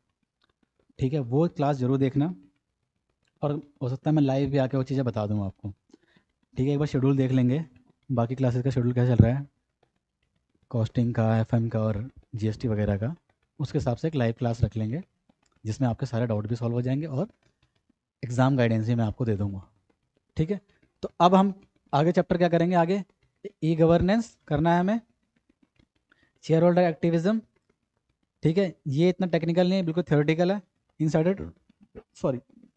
ठीक है। वो क्लास ज़रूर देखना और हो सकता है मैं लाइव भी आके वो चीज़ें बता दूँगा आपको, ठीक है। एक बार शेड्यूल देख लेंगे, बाकी क्लासेस का शेड्यूल क्या चल रहा है, कॉस्टिंग का, एफएम का और जीएसटी वगैरह का, उसके हिसाब से एक लाइव क्लास रख लेंगे जिसमें आपके सारे डाउट भी सॉल्व हो जाएंगे और एग्ज़ाम गाइडेंस भी मैं आपको दे दूँगा, ठीक है। तो अब हम आगे चैप्टर क्या करेंगे, आगे ई गवर्नेंस करना है हमें, शेयर होल्डर एक्टिविज़म, ठीक है। ये इतना टेक्निकल नहीं है, बिल्कुल थियोरेटिकल है।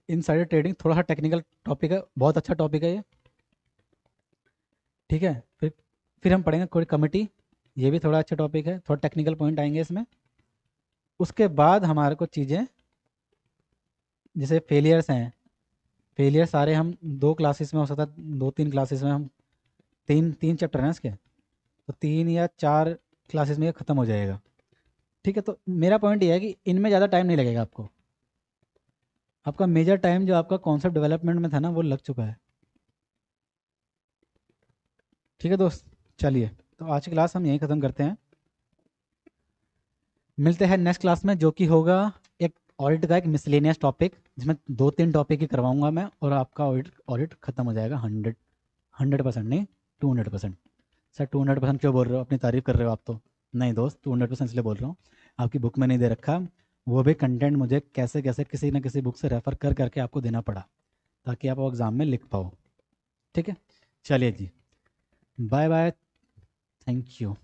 इनसाइडर ट्रेडिंग थोड़ा सा टेक्निकल टॉपिक है, बहुत अच्छा टॉपिक है ये, ठीक है। फिर हम पढ़ेंगे कोई कमेटी, ये भी थोड़ा अच्छा टॉपिक है, थोड़ा टेक्निकल पॉइंट आएंगे इसमें। उसके बाद हमारे को चीज़ें जैसे फेलियर्स हैं, फेलियर सारे हम 2 क्लासेस में, हो सकता है 2-3 क्लासेस में, हम 3 चैप्टर हैं इसके, तो 3 या 4 क्लासेस में ये ख़त्म हो जाएगा, ठीक है। तो मेरा पॉइंट ये है कि इनमें ज़्यादा टाइम नहीं लगेगा आपको, आपका मेजर टाइम जो आपका कॉन्सेप्ट डेवलपमेंट में था ना वो लग चुका है, ठीक है दोस्त। चलिए तो आज की क्लास हम यहीं ख़त्म करते हैं, मिलते हैं नेक्स्ट क्लास में जो कि होगा एक ऑडिट का एक मिसलेनियस टॉपिक, जिसमें 2-3 टॉपिक ही करवाऊंगा मैं और आपका ऑडिट ख़त्म हो जाएगा 100% नहीं 200%। सर 200% क्यों बोल रहे हो, अपनी तारीफ़ कर रहे हो आप तो? नहीं दोस्त, 200% इसलिए बोल रहा हूँ, आपकी बुक में नहीं दे रखा, वो भी कंटेंट मुझे कैसे कैसे किसी ना किसी बुक से रेफ़र कर करके आपको देना पड़ा ताकि आप एग्ज़ाम में लिख पाओ, ठीक है। चलिए जी, बाय बाय, थैंक यू।